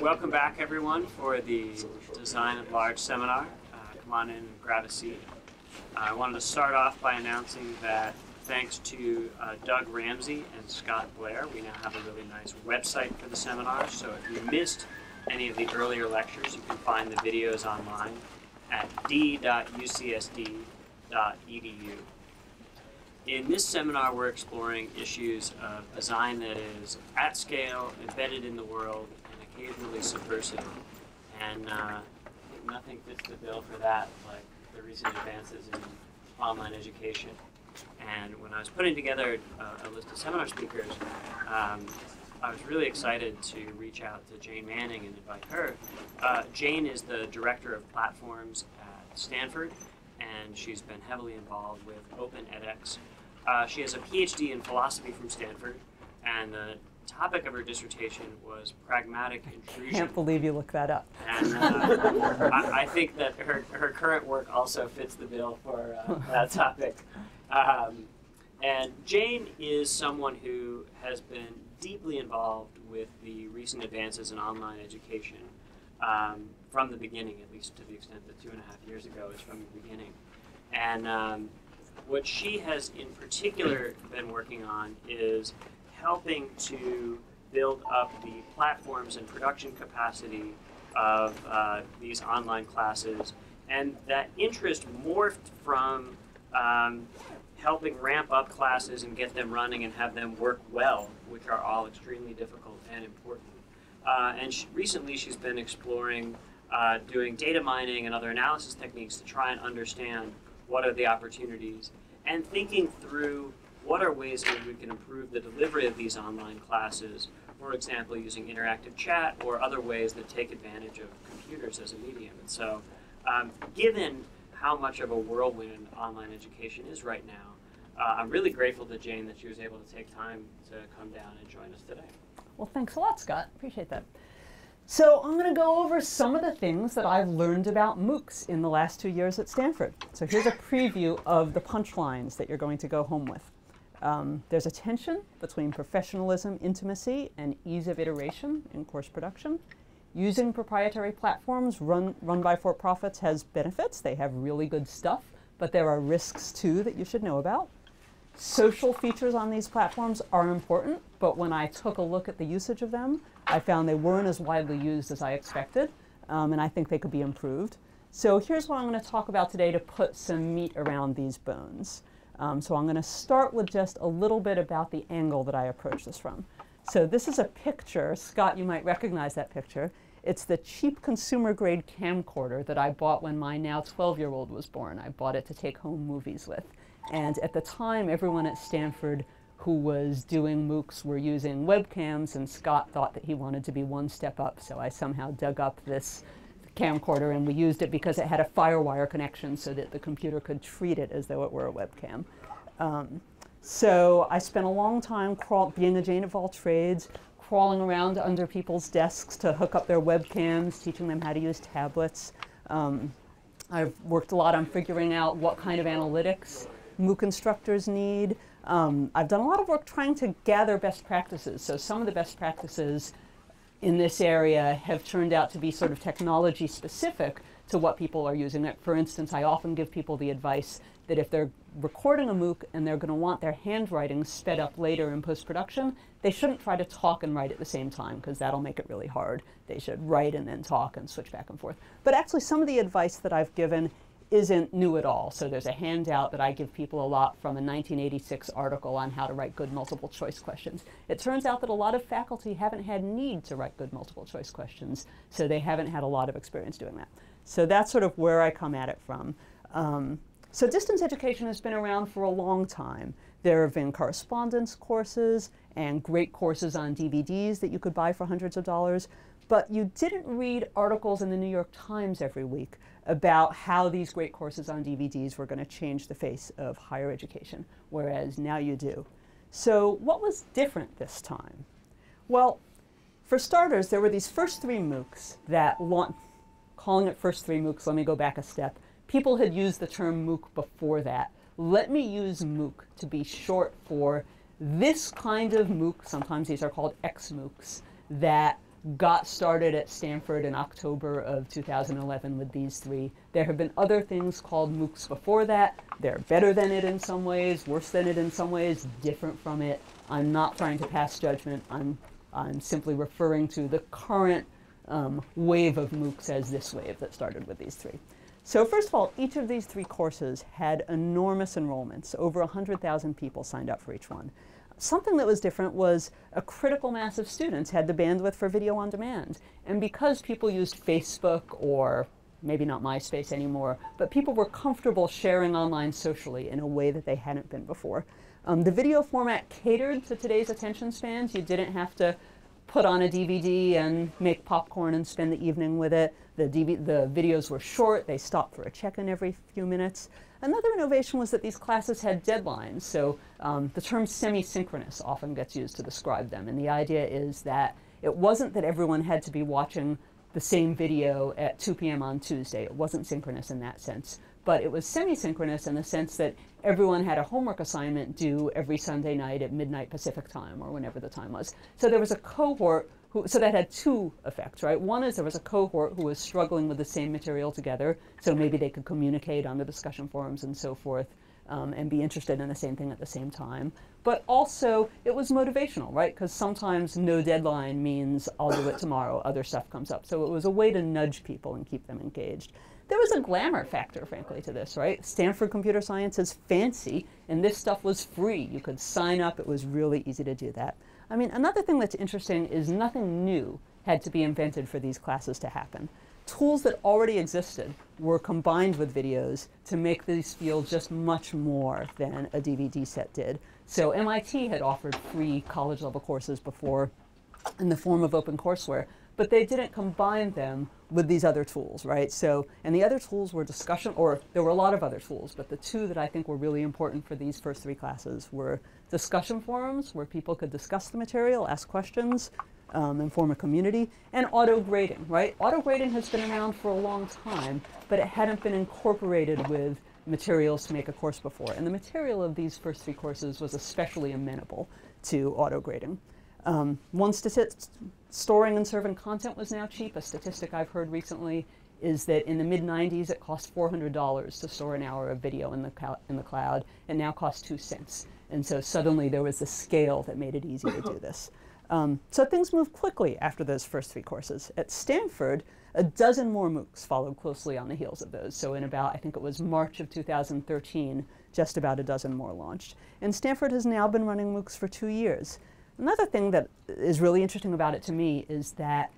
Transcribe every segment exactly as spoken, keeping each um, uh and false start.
Welcome back, everyone, for the Design of Large seminar. Uh, come on in and grab a seat. Uh, I wanted to start off by announcing that thanks to uh, Doug Ramsey and Scott Blair, we now have a really nice website for the seminar. So if you missed any of the earlier lectures, you can find the videos online at d dot u c s d dot e d u. In this seminar, we're exploring issues of design that is at scale, embedded in the world, and occasionally subversive. And uh, I think nothing fits the bill for that, like the recent advances in online education. And when I was putting together a, a list of seminar speakers, um, I was really excited to reach out to Jane Manning and invite her. Uh, Jane is the director of platforms at Stanford, and she's been heavily involved with Open edX. Uh, she has a P H D in philosophy from Stanford, and the topic of her dissertation was pragmatic intrusion. I can't believe you looked that up. And uh, I, I think that her, her current work also fits the bill for uh, that topic. Um, and Jane is someone who has been deeply involved with the recent advances in online education. Um, from the beginning, at least to the extent that two and a half years ago is from the beginning. And um, what she has in particular been working on is helping to build up the platforms and production capacity of uh, these online classes. And that interest morphed from um, helping ramp up classes and get them running and have them work well, which are all extremely difficult and important. Uh, and she, recently she's been exploring uh, doing data mining and other analysis techniques to try and understand what are the opportunities and thinking through what are ways that we can improve the delivery of these online classes, for example, using interactive chat or other ways that take advantage of computers as a medium. And so um, given how much of a whirlwind online education is right now, uh, I'm really grateful to Jane that she was able to take time to come down and join us today. Well, thanks a lot, Scott. Appreciate that. So I'm going to go over some of the things that I've learned about MOOCs in the last two years at Stanford. So here's a preview of the punchlines that you're going to go home with. Um, there's a tension between professionalism, intimacy, and ease of iteration in course production. Using proprietary platforms run, run by for-profits has benefits. They have really good stuff, but there are risks, too, that you should know about. Social features on these platforms are important, but when I took a look at the usage of them, I found they weren't as widely used as I expected, um, and I think they could be improved. So here's what I'm going to talk about today to put some meat around these bones. Um, so I'm going to start with just a little bit about the angle that I approach this from. So this is a picture. Scott, you might recognize that picture. It's the cheap consumer-grade camcorder that I bought when my now twelve-year-old was born. I bought it to take home movies with. And at the time, everyone at Stanford who was doing MOOCs were using webcams, and Scott thought that he wanted to be one step up. So I somehow dug up this camcorder, and we used it because it had a Firewire connection so that the computer could treat it as though it were a webcam. Um, so I spent a long time crawl being a Jane of all trades, crawling around under people's desks to hook up their webcams, teaching them how to use tablets. Um, I've worked a lot on figuring out what kind of analytics MOOC instructors need. Um, I've done a lot of work trying to gather best practices. So some of the best practices in this area have turned out to be sort of technology specific to what people are using. For instance, I often give people the advice that if they're recording a MOOC and they're going to want their handwriting sped up later in post-production, they shouldn't try to talk and write at the same time because that'll make it really hard. They should write and then talk and switch back and forth. But actually, some of the advice that I've given isn't new at all. So there's a handout that I give people a lot from a nineteen eighty-six article on how to write good multiple choice questions. It turns out that a lot of faculty haven't had need to write good multiple choice questions, so they haven't had a lot of experience doing that. So that's sort of where I come at it from. Um, so distance education has been around for a long time. There have been correspondence courses and great courses on D V Ds that you could buy for hundreds of dollars. But you didn't read articles in the New York Times every week about how these great courses on D V Ds were going to change the face of higher education, whereas now you do. So what was different this time? Well, for starters, there were these first three MOOCs that launched. Calling it first three MOOCs, let me go back a step. People had used the term MOOC before that. Let me use MOOC to be short for this kind of MOOC. Sometimes these are called X MOOCs that got started at Stanford in October of two thousand eleven with these three. There have been other things called MOOCs before that. They're better than it in some ways, worse than it in some ways, different from it. I'm not trying to pass judgment. I'm, I'm simply referring to the current um, wave of MOOCs as this wave that started with these three. So first of all, each of these three courses had enormous enrollments. Over one hundred thousand people signed up for each one. Something that was different was a critical mass of students had the bandwidth for video on demand. And because people used Facebook, or maybe not MySpace anymore, but people were comfortable sharing online socially in a way that they hadn't been before. Um, the video format catered to today's attention spans. You didn't have to put on a D V D and make popcorn and spend the evening with it. The, D V the videos were short. They stopped for a check-in every few minutes. Another innovation was that these classes had deadlines. So um, the term semi-synchronous often gets used to describe them. And the idea is that it wasn't that everyone had to be watching the same video at two p m on Tuesday. It wasn't synchronous in that sense. But it was semi-synchronous in the sense that everyone had a homework assignment due every Sunday night at midnight Pacific time, or whenever the time was. So there was a cohort who, so that had two effects, right? One is there was a cohort who was struggling with the same material together, so maybe they could communicate on the discussion forums and so forth, um, and be interested in the same thing at the same time. But also, it was motivational, right? Because sometimes no deadline means I'll do it tomorrow, other stuff comes up. So it was a way to nudge people and keep them engaged. There was a glamour factor, frankly, to this, right? Stanford computer science is fancy, and this stuff was free. You could sign up. It was really easy to do that. I mean, another thing that's interesting is nothing new had to be invented for these classes to happen. Tools that already existed were combined with videos to make these feel just much more than a D V D set did. So M I T had offered free college-level courses before in the form of OpenCourseWare, but they didn't combine them with these other tools, right? So, and the other tools were discussion, or there were a lot of other tools, but the two that I think were really important for these first three classes were discussion forums, where people could discuss the material, ask questions, um, and form a community, and auto grading, right? Auto grading has been around for a long time, but it hadn't been incorporated with materials to make a course before. And the material of these first three courses was especially amenable to auto grading. Um, one statistic, storing and serving content was now cheap. A statistic I've heard recently is that in the mid nineties, it cost four hundred dollars to store an hour of video in the, in the cloud. It now costs two cents. And so suddenly there was a scale that made it easy to do this. Um, so things moved quickly after those first three courses. At Stanford, a dozen more MOOCs followed closely on the heels of those. So in about, I think it was March of two thousand thirteen, just about a dozen more launched. And Stanford has now been running MOOCs for two years. Another thing that is really interesting about it to me is that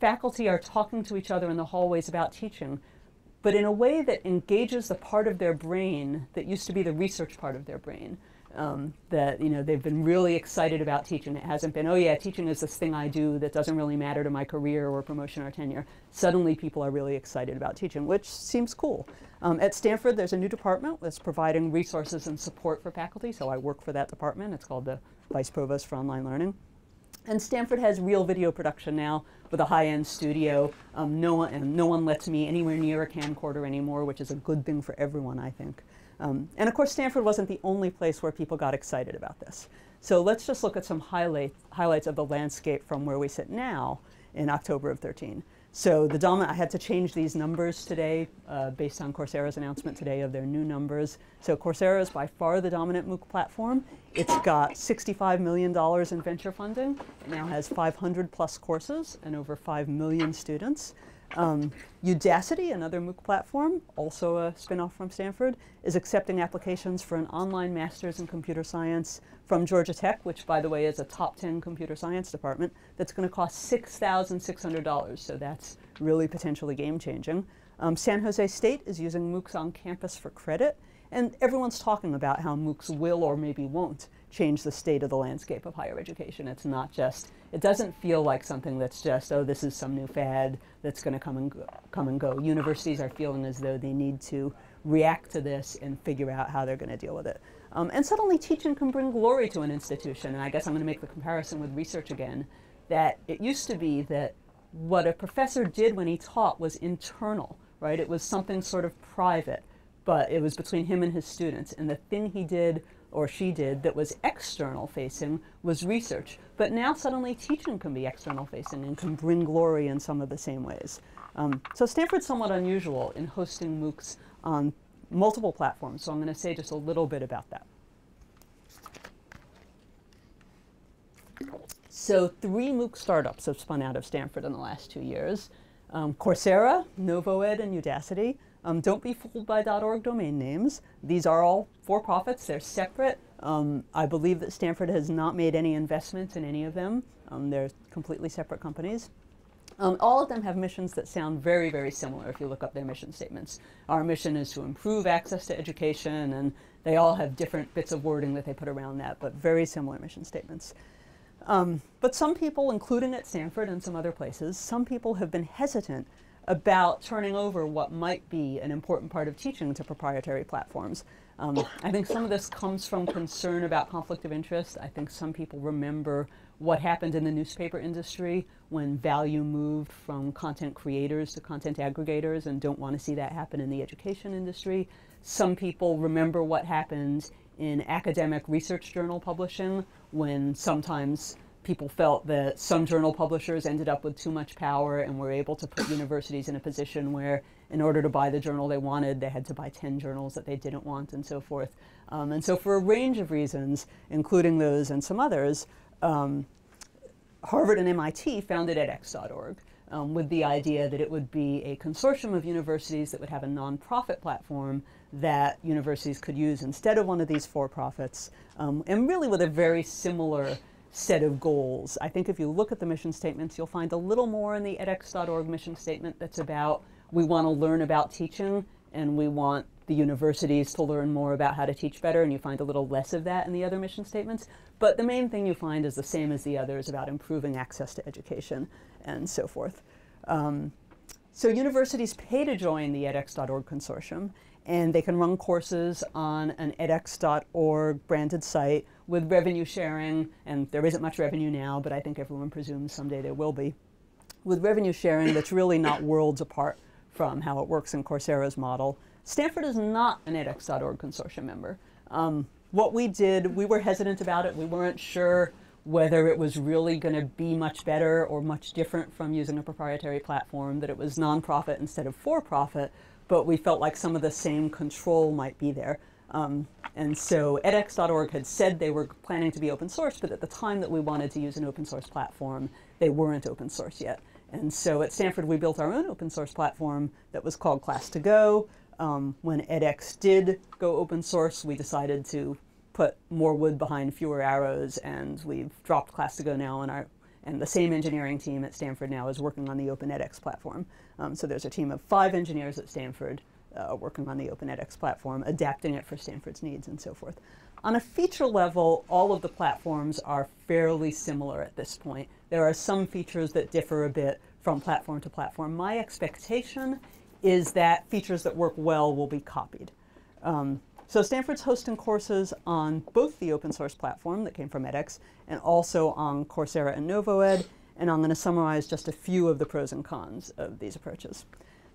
faculty are talking to each other in the hallways about teaching, but in a way that engages the part of their brain that used to be the research part of their brain. Um, that, you know, they've been really excited about teaching. It hasn't been, oh yeah, teaching is this thing I do that doesn't really matter to my career or promotion or tenure. Suddenly people are really excited about teaching, which seems cool. Um, at Stanford, there's a new department that's providing resources and support for faculty, so I work for that department. It's called the Vice Provost for Online Learning. And Stanford has real video production now with a high-end studio. Um, no one, and no one lets me anywhere near a camcorder anymore, which is a good thing for everyone, I think. Um, and of course, Stanford wasn't the only place where people got excited about this. So let's just look at some highlight, highlights of the landscape from where we sit now in October of thirteen. So the dominant, I had to change these numbers today uh, based on Coursera's announcement today of their new numbers. So Coursera is by far the dominant MOOC platform. It's got sixty-five million dollars in venture funding. It now has five hundred plus courses and over five million students. Um, Udacity, another MOOC platform, also a spinoff from Stanford, is accepting applications for an online master's in computer science from Georgia Tech, which, by the way, is a top ten computer science department, that's going to cost six thousand six hundred dollars. So that's really potentially game-changing. Um, San Jose State is using MOOCs on campus for credit. And everyone's talking about how MOOCs will or maybe won't change the state of the landscape of higher education. It's not just, it doesn't feel like something that's just, oh, this is some new fad that's going to come and go, come and go. Universities are feeling as though they need to react to this and figure out how they're going to deal with it. Um, and suddenly teaching can bring glory to an institution. And I guess I'm going to make the comparison with research again, that it used to be that what a professor did when he taught was internal, right? It was something sort of private, but it was between him and his students. And the thing he did or she did that was external facing was research. But now suddenly teaching can be external facing and can bring glory in some of the same ways. Um, so Stanford's somewhat unusual in hosting MOOCs on multiple platforms, so I'm going to say just a little bit about that. So three MOOC startups have spun out of Stanford in the last two years. Um, Coursera, NovoEd, and Udacity. Um, don't be fooled by .org domain names. These are all for-profits. They're separate. Um, I believe that Stanford has not made any investments in any of them. Um, they're completely separate companies. Um, all of them have missions that sound very, very similar if you look up their mission statements. Our mission is to improve access to education, and they all have different bits of wording that they put around that, but very similar mission statements. Um, but some people, including at Stanford and some other places, some people have been hesitant about turning over what might be an important part of teaching to proprietary platforms. Um, I think some of this comes from concern about conflict of interest. I think some people remember what happened in the newspaper industry when value moved from content creators to content aggregators and don't want to see that happen in the education industry. Some people remember what happened in academic research journal publishing when sometimes people felt that some journal publishers ended up with too much power and were able to put universities in a position where, in order to buy the journal they wanted, they had to buy ten journals that they didn't want and so forth. Um, and so for a range of reasons, including those and some others, um, Harvard and M I T founded edX dot org um, with the idea that it would be a consortium of universities that would have a nonprofit platform that universities could use instead of one of these for-profits, um, and really with a very similar set of goals. I think if you look at the mission statements, you'll find a little more in the edX dot org mission statement that's about, we want to learn about teaching and we want the universities to learn more about how to teach better, and you find a little less of that in the other mission statements. But the main thing you find is the same as the others about improving access to education and so forth. Um, so universities pay to join the edX dot org consortium, and they can run courses on an edX dot org branded site with revenue sharing, and there isn't much revenue now, but I think everyone presumes someday there will be, with revenue sharing that's really not worlds apart from how it works in Coursera's model. Stanford is not an edX dot org consortium member. Um, what we did, we were hesitant about it. We weren't sure whether it was really going to be much better or much different from using a proprietary platform, that it was nonprofit instead of for-profit, but we felt like some of the same control might be there. Um, and so edX dot org had said they were planning to be open source, but at the time that we wanted to use an open source platform, they weren't open source yet. And so at Stanford, we built our own open source platform that was called Class to Go. Um, when edX did go open source, we decided to put more wood behind fewer arrows, and we've dropped Class to Go now in our and the same engineering team at Stanford now is working on the Open edX platform. Um, so there's a team of five engineers at Stanford uh, working on the Open edX platform, adapting it for Stanford's needs and so forth. On a feature level, all of the platforms are fairly similar at this point. There are some features that differ a bit from platform to platform. My expectation is that features that work well will be copied. Um, So Stanford's hosting courses on both the open source platform that came from edX and also on Coursera and NovoEd, and I'm going to summarize just a few of the pros and cons of these approaches.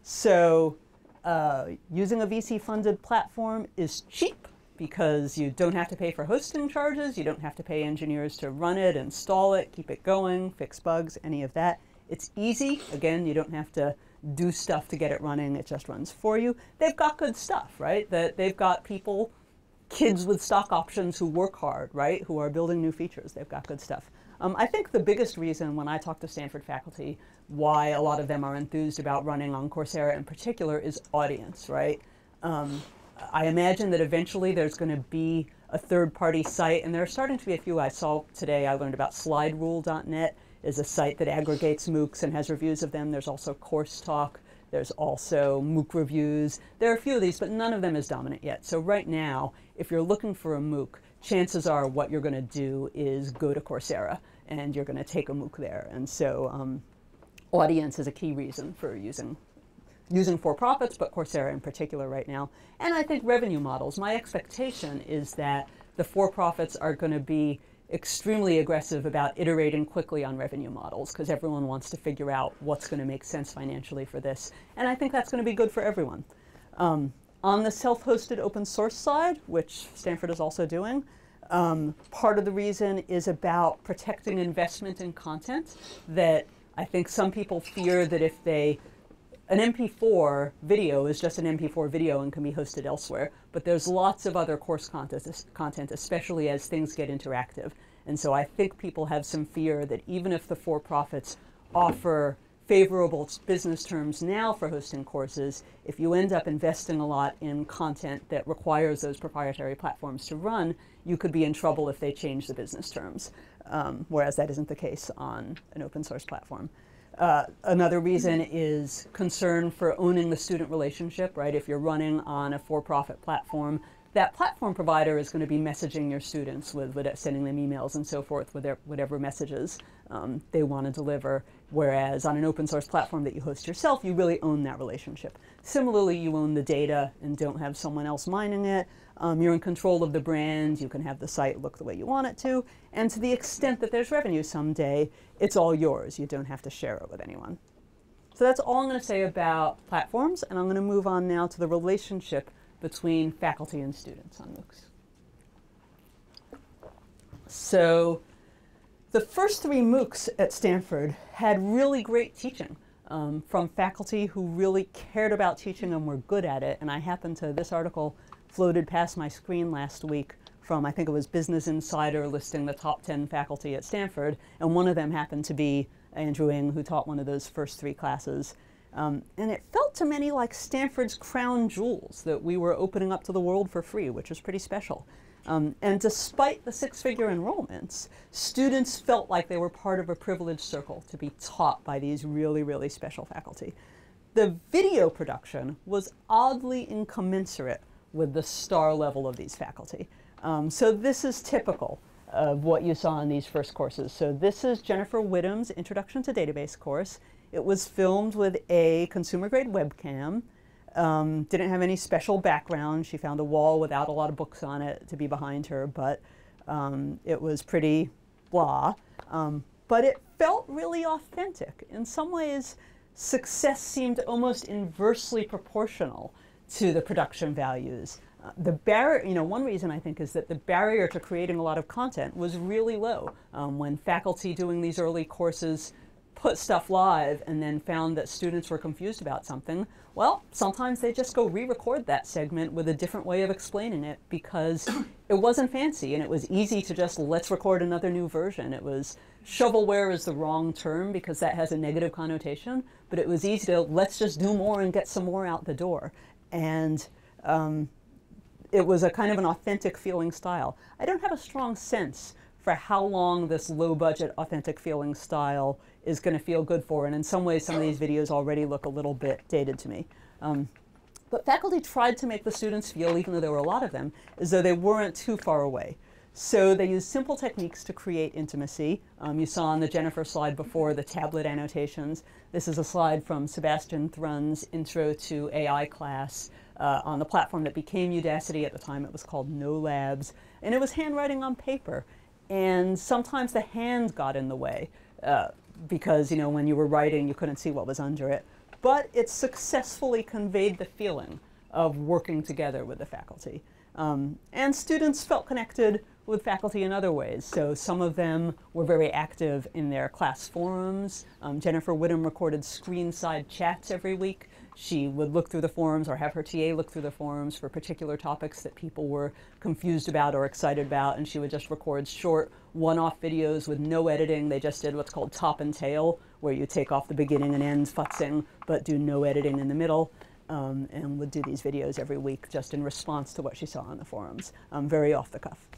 So uh, using a V C-funded platform is cheap because you don't have to pay for hosting charges, you don't have to pay engineers to run it, install it, keep it going, fix bugs, any of that. It's easy. Again, you don't have to do stuff to get it running. It just runs for you. They've got good stuff, right? That they've got people, kids with stock options who work hard, right? Who are building new features. They've got good stuff. Um, I think the biggest reason when I talk to Stanford faculty why a lot of them are enthused about running on Coursera in particular is audience, right? Um, I imagine that eventually there's going to be a third-party site, and there are starting to be a few. I saw today, I learned about slide rule dot net. Is a site that aggregates MOOCs and has reviews of them. There's also Course Talk. There's also MOOC reviews. There are a few of these, but none of them is dominant yet. So right now, if you're looking for a MOOC, chances are what you're going to do is go to Coursera, and you're going to take a MOOC there. And so um, audience is a key reason for using, using for-profits, but Coursera in particular right now. And I think revenue models. My expectation is that the for-profits are going to be extremely aggressive about iterating quickly on revenue models because everyone wants to figure out what's going to make sense financially for this. And I think that's going to be good for everyone. Um, On the self-hosted open source side, which Stanford is also doing, um, part of the reason is about protecting investment in content, that I think some people fear that if they, an M P four video is just an M P four video and can be hosted elsewhere, but there's lots of other course content, content, especially as things get interactive. And so I think people have some fear that even if the for-profits offer favorable business terms now for hosting courses, if you end up investing a lot in content that requires those proprietary platforms to run, you could be in trouble if they change the business terms, um, whereas that isn't the case on an open source platform. Uh, another reason is concern for owning the student relationship, right? If you're running on a for-profit platform, that platform provider is going to be messaging your students with, with sending them emails and so forth with their, whatever messages um, they want to deliver. Whereas on an open source platform that you host yourself, you really own that relationship. Similarly, you own the data and don't have someone else mining it. Um, you're in control of the brand. You can have the site look the way you want it to. And to the extent that there's revenue someday, it's all yours. You don't have to share it with anyone. So that's all I'm going to say about platforms. And I'm going to move on now to the relationship between faculty and students on MOOCs. So the first three MOOCs at Stanford had really great teaching um, from faculty who really cared about teaching and were good at it. And I happened to, this article floated past my screen last week from, I think it was Business Insider, listing the top ten faculty at Stanford. And one of them happened to be Andrew Ng, who taught one of those first three classes. Um, and it felt to many like Stanford's crown jewels that we were opening up to the world for free, which was pretty special. Um, and despite the six-figure enrollments, students felt like they were part of a privileged circle to be taught by these really, really special faculty. The video production was oddly incommensurate with the star level of these faculty. Um, so this is typical of what you saw in these first courses. So this is Jennifer Widom's Introduction to Database course. It was filmed with a consumer-grade webcam. Um, didn't have any special background. She found a wall without a lot of books on it to be behind her, but um, it was pretty blah. Um, but it felt really authentic. In some ways, success seemed almost inversely proportional to the production values. Uh, the barrier, you know, one reason I think is that the barrier to creating a lot of content was really low. Um, when faculty doing these early courses put stuff live and then found that students were confused about something, well, sometimes they just go re-record that segment with a different way of explaining it because it wasn't fancy and it was easy to just let's record another new version. It was shovelware is the wrong term because that has a negative connotation, but it was easy to let's just do more and get some more out the door. And um, it was a kind of an authentic feeling style. I don't have a strong sense for how long this low-budget authentic feeling style is going to feel good for. And in some ways, some of these videos already look a little bit dated to me. Um, but faculty tried to make the students feel, even though there were a lot of them, as though they weren't too far away. So they used simple techniques to create intimacy. Um, you saw on the Jennifer slide before the tablet annotations. This is a slide from Sebastian Thrun's Intro to A I class uh, on the platform that became Udacity. At the time, it was called No Labs. And it was handwriting on paper. And sometimes the hand got in the way. Uh, because, you know, when you were writing, you couldn't see what was under it. But it successfully conveyed the feeling of working together with the faculty. Um, and students felt connected with faculty in other ways. So some of them were very active in their class forums. Um, Jennifer Widom recorded screenside chats every week. She would look through the forums or have her T A look through the forums for particular topics that people were confused about or excited about, and she would just record short one-off videos with no editing. They just did what's called top and tail, where you take off the beginning and end futzing, but do no editing in the middle, um, and would do these videos every week just in response to what she saw on the forums, um, very off the cuff.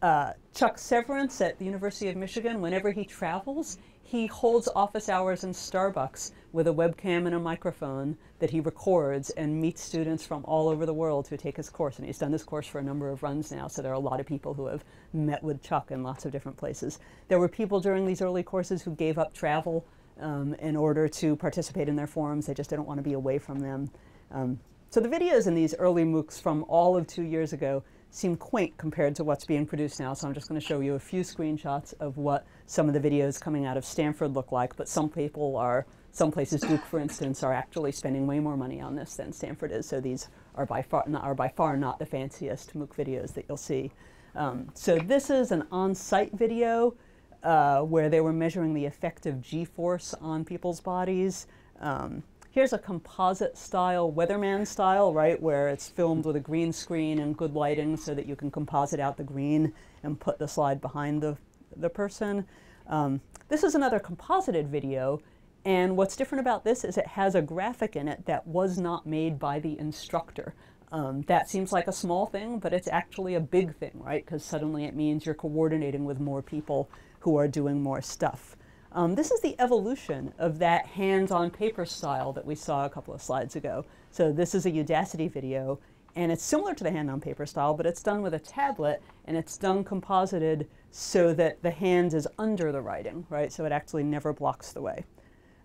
Uh, Chuck Severance at the University of Michigan, whenever he travels, he holds office hours in Starbucks with a webcam and a microphone that he records and meets students from all over the world who take his course. And he's done this course for a number of runs now, so there are a lot of people who have met with Chuck in lots of different places. There were people during these early courses who gave up travel um, in order to participate in their forums. They just didn't want to be away from them. Um, so the videos in these early MOOCs from all of two years ago seem quaint compared to what's being produced now. So I'm just going to show you a few screenshots of what some of the videos coming out of Stanford look like. But some people are, some places, Duke, for instance, are actually spending way more money on this than Stanford is. So these are by far not, are by far not the fanciest MOOC videos that you'll see. Um, so this is an on-site video uh, where they were measuring the effect of G-force on people's bodies. Um, Here's a composite style, weatherman style, right, where it's filmed with a green screen and good lighting so that you can composite out the green and put the slide behind the, the person. Um, this is another composited video, and what's different about this is it has a graphic in it that was not made by the instructor. Um, that seems like a small thing, but it's actually a big thing, right, because suddenly it means you're coordinating with more people who are doing more stuff. Um, this is the evolution of that hands-on paper style that we saw a couple of slides ago. So this is a Udacity video, and it's similar to the hand-on paper style, but it's done with a tablet, and it's done composited so that the hand is under the writing, right? So it actually never blocks the way.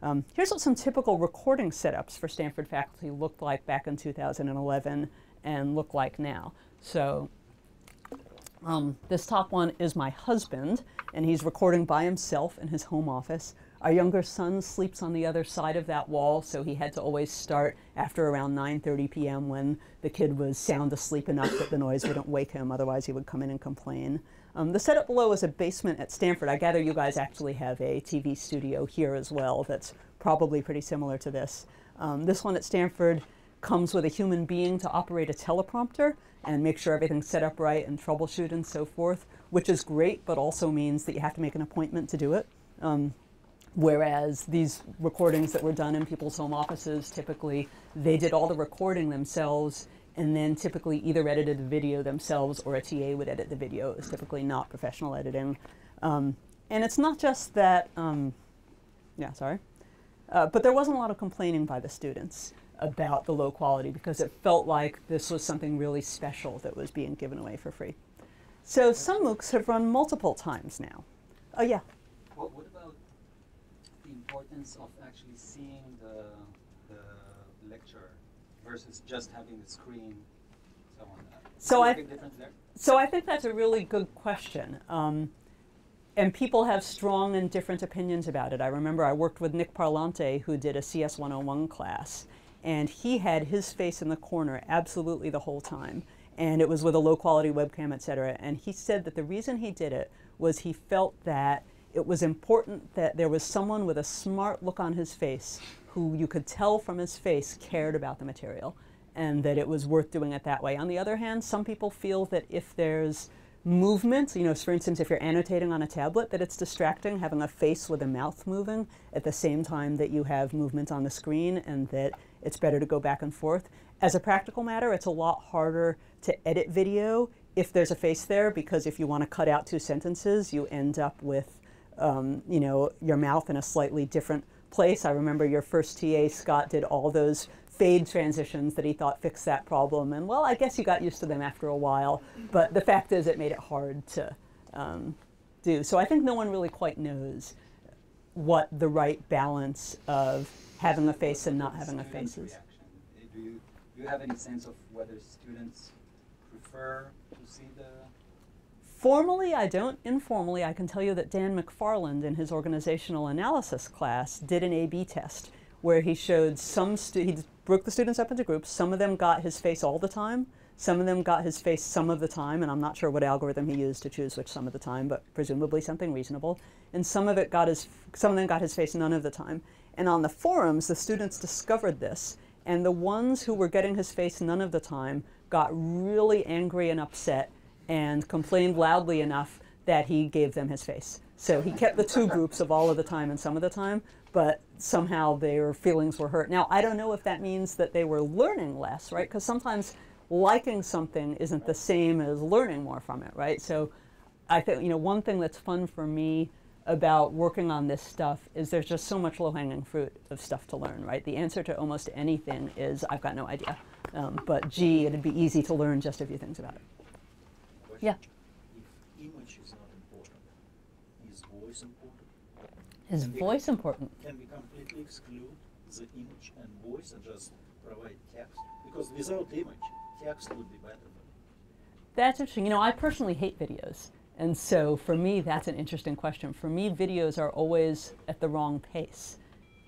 Um, here's what some typical recording setups for Stanford faculty looked like back in two thousand eleven and look like now. So Um, this top one is my husband, and he's recording by himself in his home office. Our younger son sleeps on the other side of that wall, so he had to always start after around nine thirty p m when the kid was sound asleep enough that the noise wouldn't wake him. Otherwise, he would come in and complain. Um, the setup below is a basement at Stanford. I gather you guys actually have a T V studio here as well that's probably pretty similar to this. Um, this one at Stanford comes with a human being to operate a teleprompter and make sure everything's set up right and troubleshoot and so forth, which is great, but also means that you have to make an appointment to do it. Um, whereas these recordings that were done in people's home offices, typically they did all the recording themselves and then typically either edited the video themselves or a T A would edit the video. It was typically not professional editing. Um, and it's not just that, um, yeah, sorry. Uh, but there wasn't a lot of complaining by the students about the low quality because it felt like this was something really special that was being given away for free. So some MOOCs have run multiple times now. Oh, yeah? What, what about the importance of actually seeing the, the lecture versus just having the screen? So, on that? So, I, there? so I think that's a really good question. Um, And people have strong and different opinions about it. I remember I worked with Nick Parlante, who did a C S one oh one class. And he had his face in the corner absolutely the whole time. And it was with a low-quality webcam, et cetera. And he said that the reason he did it was he felt that it was important that there was someone with a smart look on his face who you could tell from his face cared about the material and that it was worth doing it that way. On the other hand, some people feel that if there's movement, you know, for instance, if you're annotating on a tablet, that it's distracting having a face with a mouth moving at the same time that you have movement on the screen and that it's better to go back and forth. As a practical matter, it's a lot harder to edit video if there's a face there because if you want to cut out two sentences, you end up with, um, you know, your mouth in a slightly different place. I remember your first T A, Scott, did all those fade transitions that he thought fixed that problem. And well, I guess you got used to them after a while. But the fact is it made it hard to um, do. So I think no one really quite knows what the right balance of having a face and not having a face is. Do you, do you have any sense of whether students prefer to see the? Formally, I don't. Informally, I can tell you that Dan McFarland in his organizational analysis class did an A B test where he showed some students, he broke the students up into groups. Some of them got his face all the time. Some of them got his face some of the time, and I'm not sure what algorithm he used to choose which some of the time, but presumably something reasonable. And some of it got his, some of them got his face none of the time. And on the forums, the students discovered this, and the ones who were getting his face none of the time got really angry and upset and complained loudly enough that he gave them his face. So he kept the two groups of all of the time and some of the time, but somehow their feelings were hurt. Now, I don't know if that means that they were learning less, right? Because sometimes liking something isn't the same as learning more from it, right? So I think, you know, one thing that's fun for me about working on this stuff is there's just so much low-hanging fruit of stuff to learn, right? The answer to almost anything is I've got no idea. Um, but, gee, it'd be easy to learn just a few things about it. Yeah? If image is not important, is voice important? Is voice important? Can we completely exclude the image and voice and just provide text? Because without image, text would be better. That's interesting. You know, I personally hate videos. And so for me, that's an interesting question. For me, videos are always at the wrong pace.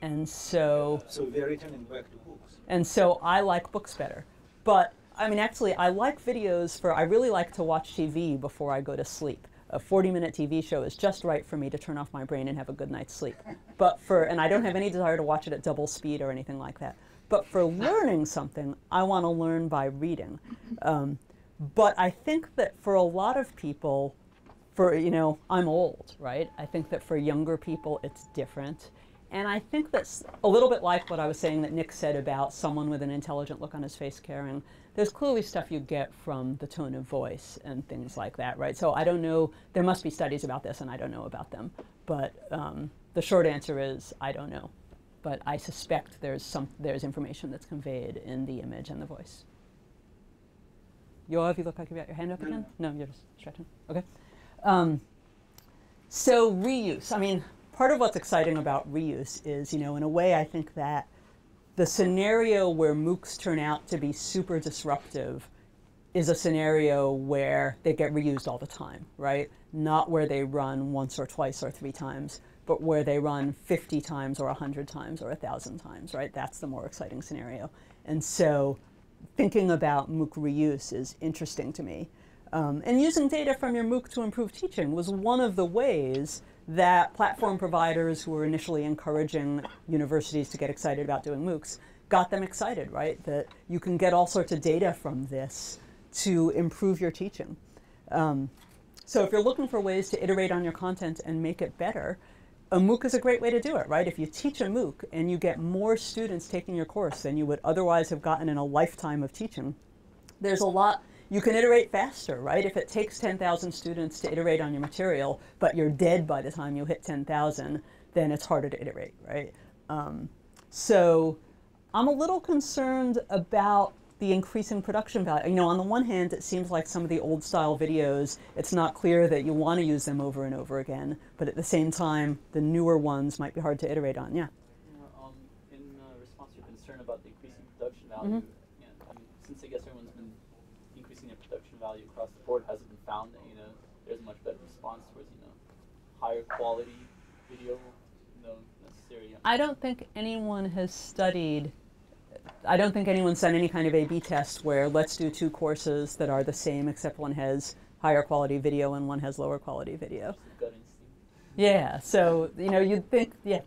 And so... So they're written in back to books. And so I like books better. But, I mean, actually, I like videos for... I really like to watch T V before I go to sleep. A forty-minute T V show is just right for me to turn off my brain and have a good night's sleep. But for... And I don't have any desire to watch it at double speed or anything like that. But for learning something, I want to learn by reading. Um, but I think that for a lot of people... For, you know, I'm old, right? I think that for younger people, it's different. And I think that's a little bit like what I was saying that Nick said about someone with an intelligent look on his face caring. There's clearly stuff you get from the tone of voice and things like that, right? So I don't know. There must be studies about this, and I don't know about them. But um, the short answer is I don't know. But I suspect there's some there's information that's conveyed in the image and the voice. You all, if you look like you've got your hand up again? No, you're just stretching. Okay. Um, so reuse, I mean, part of what's exciting about reuse is, you know, in a way I think that the scenario where MOOCs turn out to be super disruptive is a scenario where they get reused all the time, right? Not where they run once or twice or three times, but where they run fifty times or one hundred times or one thousand times, right? That's the more exciting scenario. And so thinking about MOOC reuse is interesting to me. Um, and using data from your MOOC to improve teaching was one of the ways that platform providers who were initially encouraging universities to get excited about doing MOOCs got them excited, right? That you can get all sorts of data from this to improve your teaching. Um, so if you're looking for ways to iterate on your content and make it better, a MOOC is a great way to do it, right? If you teach a MOOC and you get more students taking your course than you would otherwise have gotten in a lifetime of teaching, there's a lot... You can iterate faster, right? If it takes ten thousand students to iterate on your material, but you're dead by the time you hit ten thousand, then it's harder to iterate, right? Um, so I'm a little concerned about the increasing production value. You know, on the one hand, it seems like some of the old style videos, it's not clear that you want to use them over and over again, but at the same time, the newer ones might be hard to iterate on, yeah? You know, um, in uh, response to your concern about the increasing production value, mm-hmm. and, I mean, since I guess everyone's been production value across the board hasn't been found that, you know, there's a much better response towards, you know, higher quality video, no necessary. I don't think anyone has studied, I don't think anyone's done any kind of A B test where let's do two courses that are the same except one has higher quality video and one has lower quality video. Yeah, so, you know, you'd think, yeah,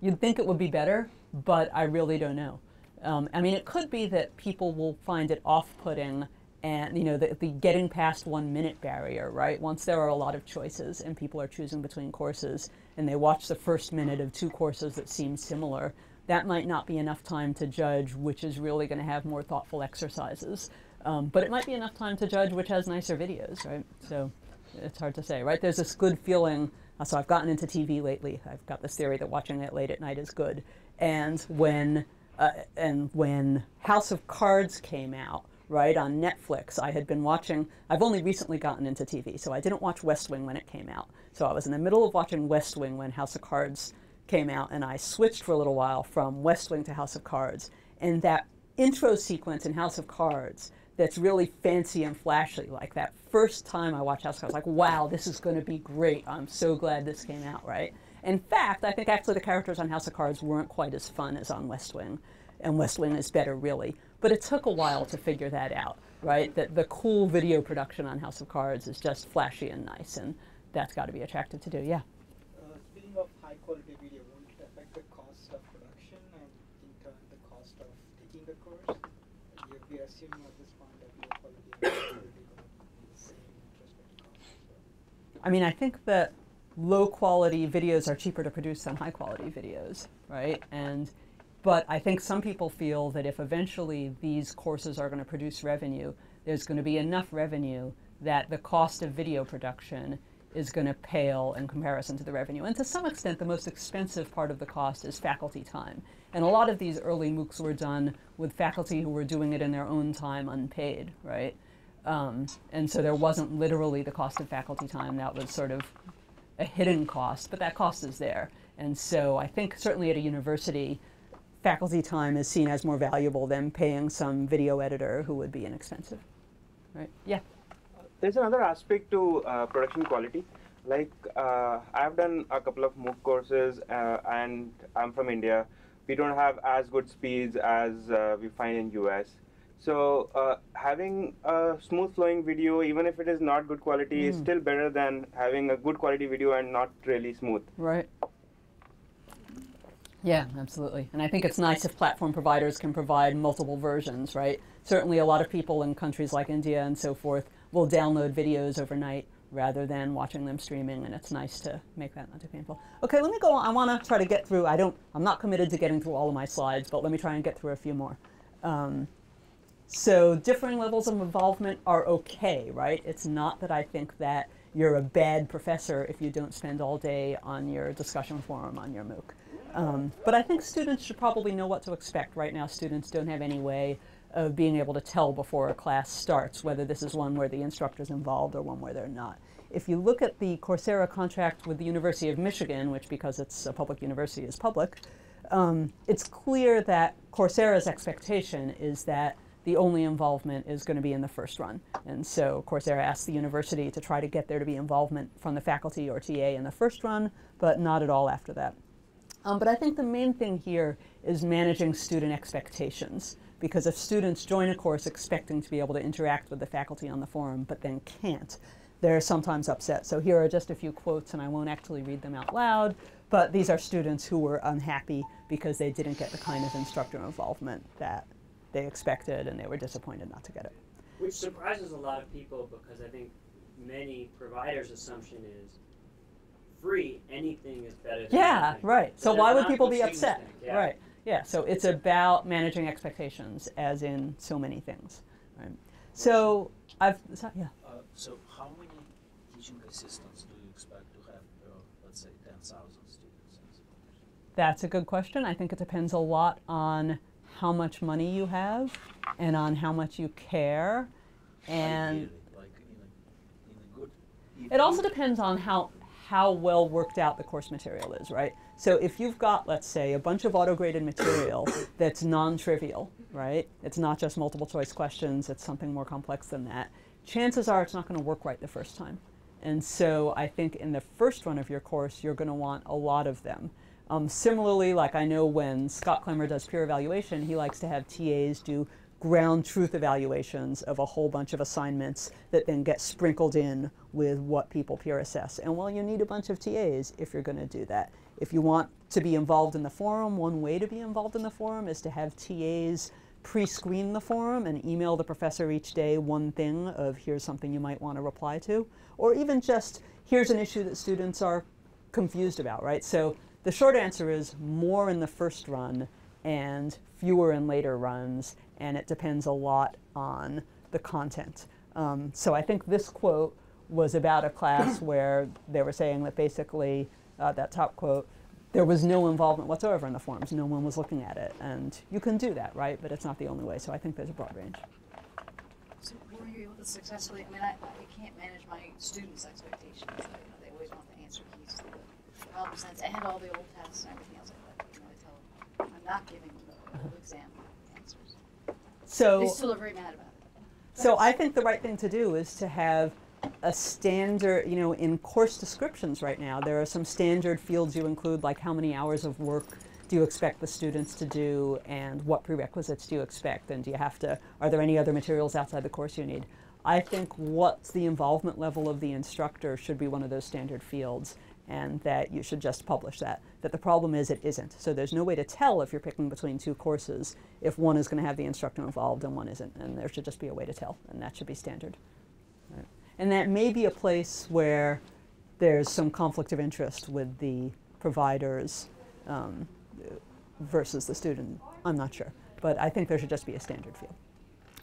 you'd think it would be better, but I really don't know. Um, I mean, it could be that people will find it off-putting and, you know, the, the getting past one minute barrier, right? Once there are a lot of choices and people are choosing between courses and they watch the first minute of two courses that seem similar, that might not be enough time to judge which is really going to have more thoughtful exercises. Um, but it might be enough time to judge which has nicer videos, right? So it's hard to say, right? There's this good feeling. So I've gotten into T V lately. I've got this theory that watching it late at night is good. And when, uh, and when House of Cards came out, right, on Netflix, I had been watching, I've only recently gotten into T V, so I didn't watch West Wing when it came out. So I was in the middle of watching West Wing when House of Cards came out, and I switched for a little while from West Wing to House of Cards. And that intro sequence in House of Cards that's really fancy and flashy, like that first time I watched House of Cards, like, wow, this is going to be great. I'm so glad this came out, right? In fact, I think actually the characters on House of Cards weren't quite as fun as on West Wing, and West Wing is better, really. But it took a while to figure that out, right? That the cool video production on House of Cards is just flashy and nice, and that's got to be attractive to do, yeah? Uh, speaking of high-quality video, won't it affect the cost of production and, in turn, the cost of taking the course? We are assuming at this point that low-quality video is the same retrospective cost. I mean, I think that low-quality videos are cheaper to produce than high-quality videos, right? And But I think some people feel that if eventually these courses are going to produce revenue, there's going to be enough revenue that the cost of video production is going to pale in comparison to the revenue. And to some extent, the most expensive part of the cost is faculty time. And a lot of these early MOOCs were done with faculty who were doing it in their own time unpaid, right? Um, and so there wasn't literally the cost of faculty time. That was sort of a hidden cost, but that cost is there. And so I think certainly at a university, faculty time is seen as more valuable than paying some video editor who would be inexpensive, right? Yeah? There's another aspect to uh, production quality. Like uh, I've done a couple of MOOC courses, uh, and I'm from India. We don't have as good speeds as uh, we find in U S. So uh, having a smooth flowing video, even if it is not good quality, mm. is still better than having a good quality video and not really smooth. Right. Yeah, absolutely. And I think it's nice if platform providers can provide multiple versions, right? Certainly a lot of people in countries like India and so forth will download videos overnight rather than watching them streaming, and it's nice to make that not too painful. Okay, let me go on. I want to try to get through. I don't, I'm not committed to getting through all of my slides, but let me try and get through a few more. Um, So differing levels of involvement are okay, right? It's not that I think that you're a bad professor if you don't spend all day on your discussion forum on your MOOC. Um, but I think students should probably know what to expect. Right now, students don't have any way of being able to tell before a class starts whether this is one where the instructor's involved or one where they're not. If you look at the Coursera contract with the University of Michigan, which because it's a public university is public, um, it's clear that Coursera's expectation is that the only involvement is going to be in the first run. And so Coursera asked the university to try to get there to be involvement from the faculty or T A in the first run, but not at all after that. Um, but I think the main thing here is managing student expectations, because if students join a course expecting to be able to interact with the faculty on the forum but then can't, they're sometimes upset. So here are just a few quotes, and I won't actually read them out loud, but these are students who were unhappy because they didn't get the kind of instructor involvement that they expected, and they were disappointed not to get it. Which surprises a lot of people, because I think many providers' assumption is free, anything is better than Yeah, anything. Right. So, so why would people be upset? Yeah. Right. Yeah, so it's about managing expectations, as in so many things. Right. So, I've, so, yeah. Uh, so how many teaching assistants do you expect to have, uh, let's say, ten thousand students? That's a good question. I think it depends a lot on how much money you have, and on how much you care, and it also depends on how how well worked out the course material is, right? So if you've got, let's say, a bunch of auto-graded material that's non-trivial, right? It's not just multiple choice questions, it's something more complex than that. Chances are it's not going to work right the first time. And so I think in the first run of your course, you're going to want a lot of them. Um, similarly, like I know when Scott Clemmer does peer evaluation, he likes to have T As do ground truth evaluations of a whole bunch of assignments that then get sprinkled in with what people peer assess. And well, you need a bunch of T As if you're going to do that. If you want to be involved in the forum, one way to be involved in the forum is to have T As pre-screen the forum and email the professor each day one thing of here's something you might want to reply to, or even just here's an issue that students are confused about, right? So the short answer is more in the first run and fewer in later runs, and it depends a lot on the content. Um, so I think this quote was about a class where they were saying that basically, uh, that top quote, there was no involvement whatsoever in the forums. No one was looking at it. And you can do that, right? But it's not the only way. So I think there's a broad range. So were you able to successfully, I mean, I, I can't manage my students' expectations. So, you know, they always want the answer keys to the I had all the old tests and everything else like that. You know, I tell them I'm not giving the old exam answers. So they still are very mad about it. So I think the right thing to do is to have a standard, you know, in course descriptions right now, there are some standard fields you include, like how many hours of work do you expect the students to do and what prerequisites do you expect, and do you have to, are there any other materials outside the course you need? I think what's the involvement level of the instructor should be one of those standard fields, and that you should just publish that. That the problem is it isn't. So there's no way to tell if you're picking between two courses if one is going to have the instructor involved and one isn't. And there should just be a way to tell, and that should be standard. Right. And that may be a place where there's some conflict of interest with the providers um, versus the student. I'm not sure. But I think there should just be a standard field.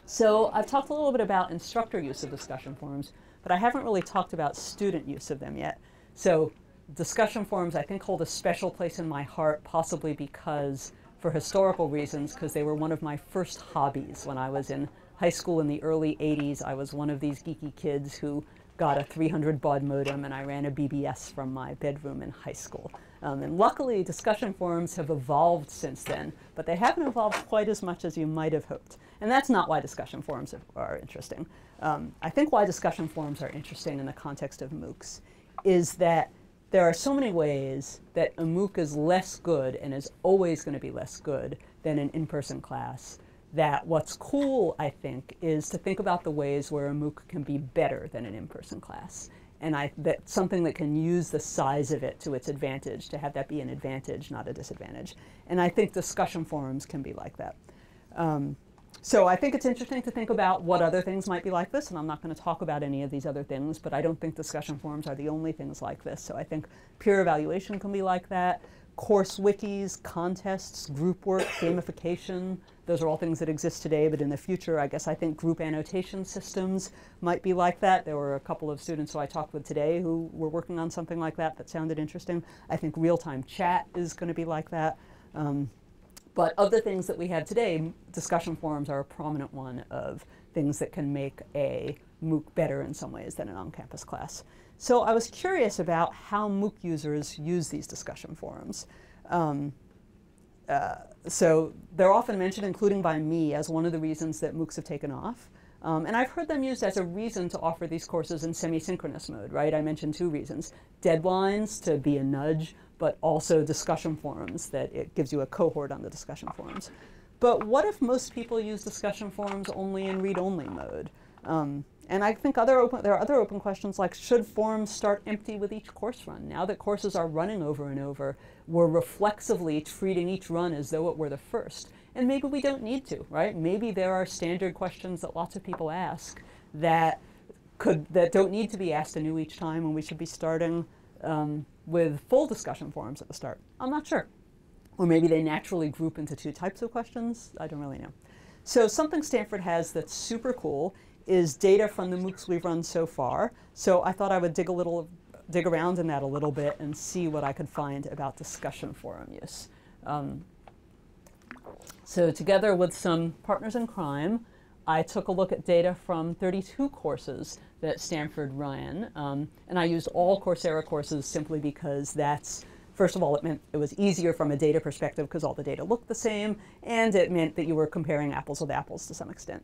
So I've talked a little bit about instructor use of discussion forums, but I haven't really talked about student use of them yet. So discussion forums, I think, hold a special place in my heart, possibly because, for historical reasons, because they were one of my first hobbies. When I was in high school in the early eighties, I was one of these geeky kids who got a three hundred baud modem, and I ran a B B S from my bedroom in high school. Um, and luckily, discussion forums have evolved since then, but they haven't evolved quite as much as you might have hoped. And that's not why discussion forums are interesting. Um, I think why discussion forums are interesting in the context of MOOCs is that there are so many ways that a MOOC is less good and is always going to be less good than an in-person class, that what's cool, I think, is to think about the ways where a MOOC can be better than an in-person class. And I, that something that can use the size of it to its advantage, to have that be an advantage, not a disadvantage. And I think discussion forums can be like that. Um, so I think it's interesting to think about what other things might be like this, and I'm not going to talk about any of these other things, but I don't think discussion forums are the only things like this. So I think peer evaluation can be like that. Course wikis, contests, group work, gamification, those are all things that exist today, but in the future, I guess I think group annotation systems might be like that. There were a couple of students who I talked with today who were working on something like that that sounded interesting. I think real-time chat is going to be like that. Um, but of the things that we have today, discussion forums are a prominent one of things that can make a MOOC better in some ways than an on-campus class. So I was curious about how MOOC users use these discussion forums. Um, uh, so they're often mentioned, including by me, as one of the reasons that MOOCs have taken off. Um, and I've heard them used as a reason to offer these courses in semi-synchronous mode, right? I mentioned two reasons. Deadlines, to be a nudge, but also discussion forums, that it gives you a cohort on the discussion forums. But what if most people use discussion forums only in read-only mode? Um, And I think other open, there are other open questions like, should forums start empty with each course run? Now that courses are running over and over, we're reflexively treating each run as though it were the first. And maybe we don't need to, right? Maybe there are standard questions that lots of people ask that, could, that don't need to be asked anew each time, and we should be starting um, with full discussion forums at the start. I'm not sure. Or maybe they naturally group into two types of questions. I don't really know. So something Stanford has that's super cool is data from the MOOCs we've run so far. So I thought I would dig a little, dig around in that a little bit and see what I could find about discussion forum use. Um, so together with some partners in crime, I took a look at data from thirty-two courses that Stanford ran. Um, and I used all Coursera courses simply because that's, first of all, it meant it was easier from a data perspective because all the data looked the same, and it meant that you were comparing apples with apples to some extent.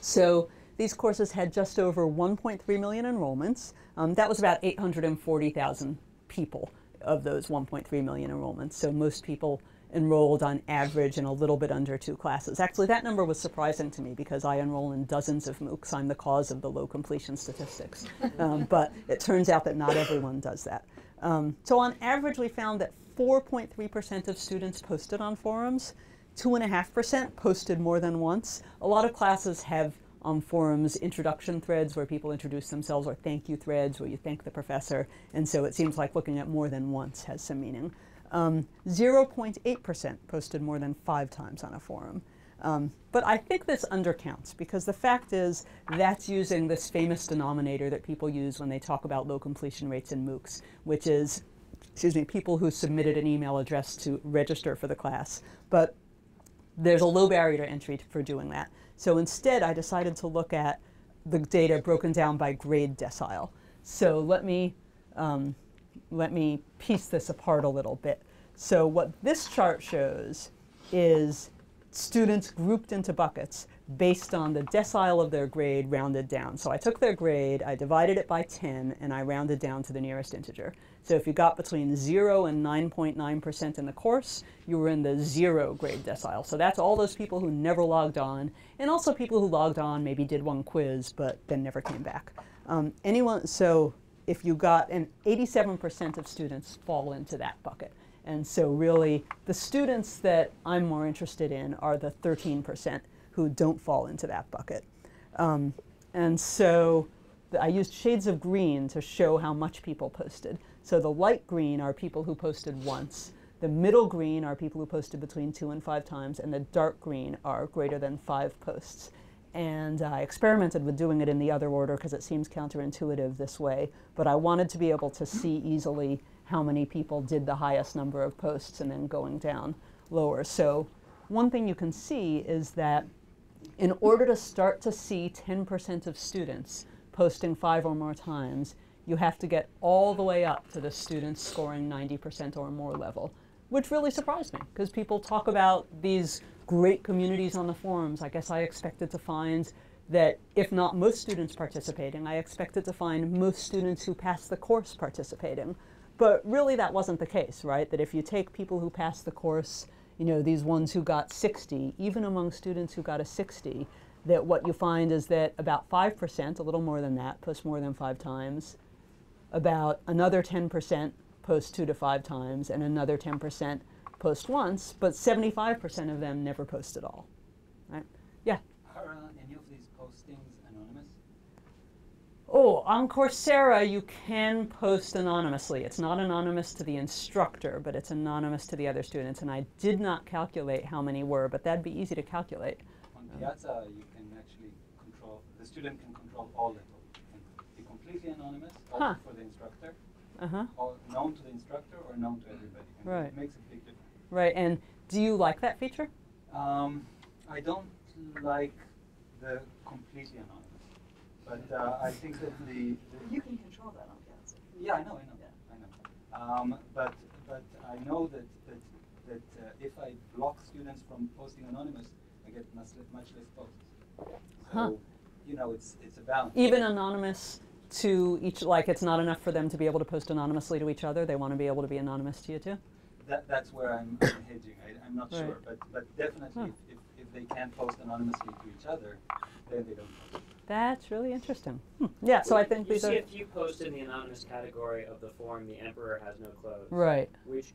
So these courses had just over one point three million enrollments. Um, that was about eight hundred forty thousand people of those one point three million enrollments. So most people enrolled on average in a little bit under two classes. Actually, that number was surprising to me because I enroll in dozens of MOOCs. I'm the cause of the low completion statistics. Um, but it turns out that not everyone does that. Um, so on average, we found that four point three percent of students posted on forums. two point five percent posted more than once. A lot of classes have on forums introduction threads where people introduce themselves, or thank you threads where you thank the professor. And so it seems like looking at more than once has some meaning. zero point eight percent um, posted more than five times on a forum. Um, but I think this undercounts, because the fact is that's using this famous denominator that people use when they talk about low completion rates in MOOCs, which is, excuse me, people who submitted an email address to register for the class. But there's a low barrier to entry for doing that. So instead, I decided to look at the data broken down by grade decile. So let me, um, let me piece this apart a little bit. So what this chart shows is students grouped into buckets based on the decile of their grade rounded down. So I took their grade, I divided it by ten, and I rounded down to the nearest integer. So if you got between zero and nine point nine percent in the course, you were in the zero grade decile. So that's all those people who never logged on, and also people who logged on, maybe did one quiz, but then never came back. Um, anyone, so if you got, and eighty-seven percent of students fall into that bucket. And so really, the students that I'm more interested in are the thirteen percent who don't fall into that bucket. Um, and so I used shades of green to show how much people posted. So the light green are people who posted once. The middle green are people who posted between two and five times. And the dark green are greater than five posts. And I experimented with doing it in the other order because it seems counterintuitive this way. But I wanted to be able to see easily how many people did the highest number of posts and then going down lower. So one thing you can see is that in order to start to see ten percent of students posting five or more times, you have to get all the way up to the students scoring ninety percent or more level, which really surprised me, because people talk about these great communities on the forums. I guess I expected to find that if not most students participating, I expected to find most students who passed the course participating. But really that wasn't the case, right? That if you take people who passed the course, you know, these ones who got sixty, even among students who got a sixty, that what you find is that about five percent, a little more than that, post more than five times, about another ten percent post two to five times, and another ten percent post once, but seventy-five percent of them never post at all, right? Yeah? Are uh, any of these postings anonymous? Oh, on Coursera, you can post anonymously. It's not anonymous to the instructor, but it's anonymous to the other students, and I did not calculate how many were, but that'd be easy to calculate. On Piazza, you can actually control, the student can control all levels. Be completely anonymous, all huh. for the instructor, uh-huh. all known to the instructor or known to everybody. And right. It makes a big difference. Right, and do you like that feature? Um, I don't like the completely anonymous, but uh, I think that the, the... You can control that on Piazza. Yeah, I know, I know, yeah. I know. Um, but, but I know that, that, that uh, if I block students from posting anonymous, I get much less posts. So, huh. you know, it's, it's a balance. Even anonymous to each, like it's not enough for them to be able to post anonymously to each other. They want to be able to be anonymous to you too? That, that's where I'm, I'm hedging. I, I'm not right. sure, but, but definitely huh. if, if, if they can't post anonymously to each other, then they don't post. That's really interesting. Hmm. Yeah, so I think these are... You see a few posts in the anonymous category of the forum, the emperor has no clothes. Right. Which,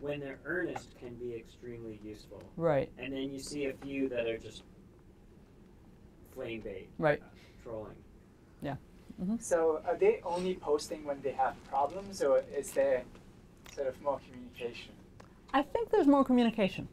when they're earnest, can be extremely useful. Right. And then you see a few that are just flame bait. Right. Uh, trolling. Yeah. Mm-hmm. So are they only posting when they have problems, or is there sort of more communication? I think there's more communication.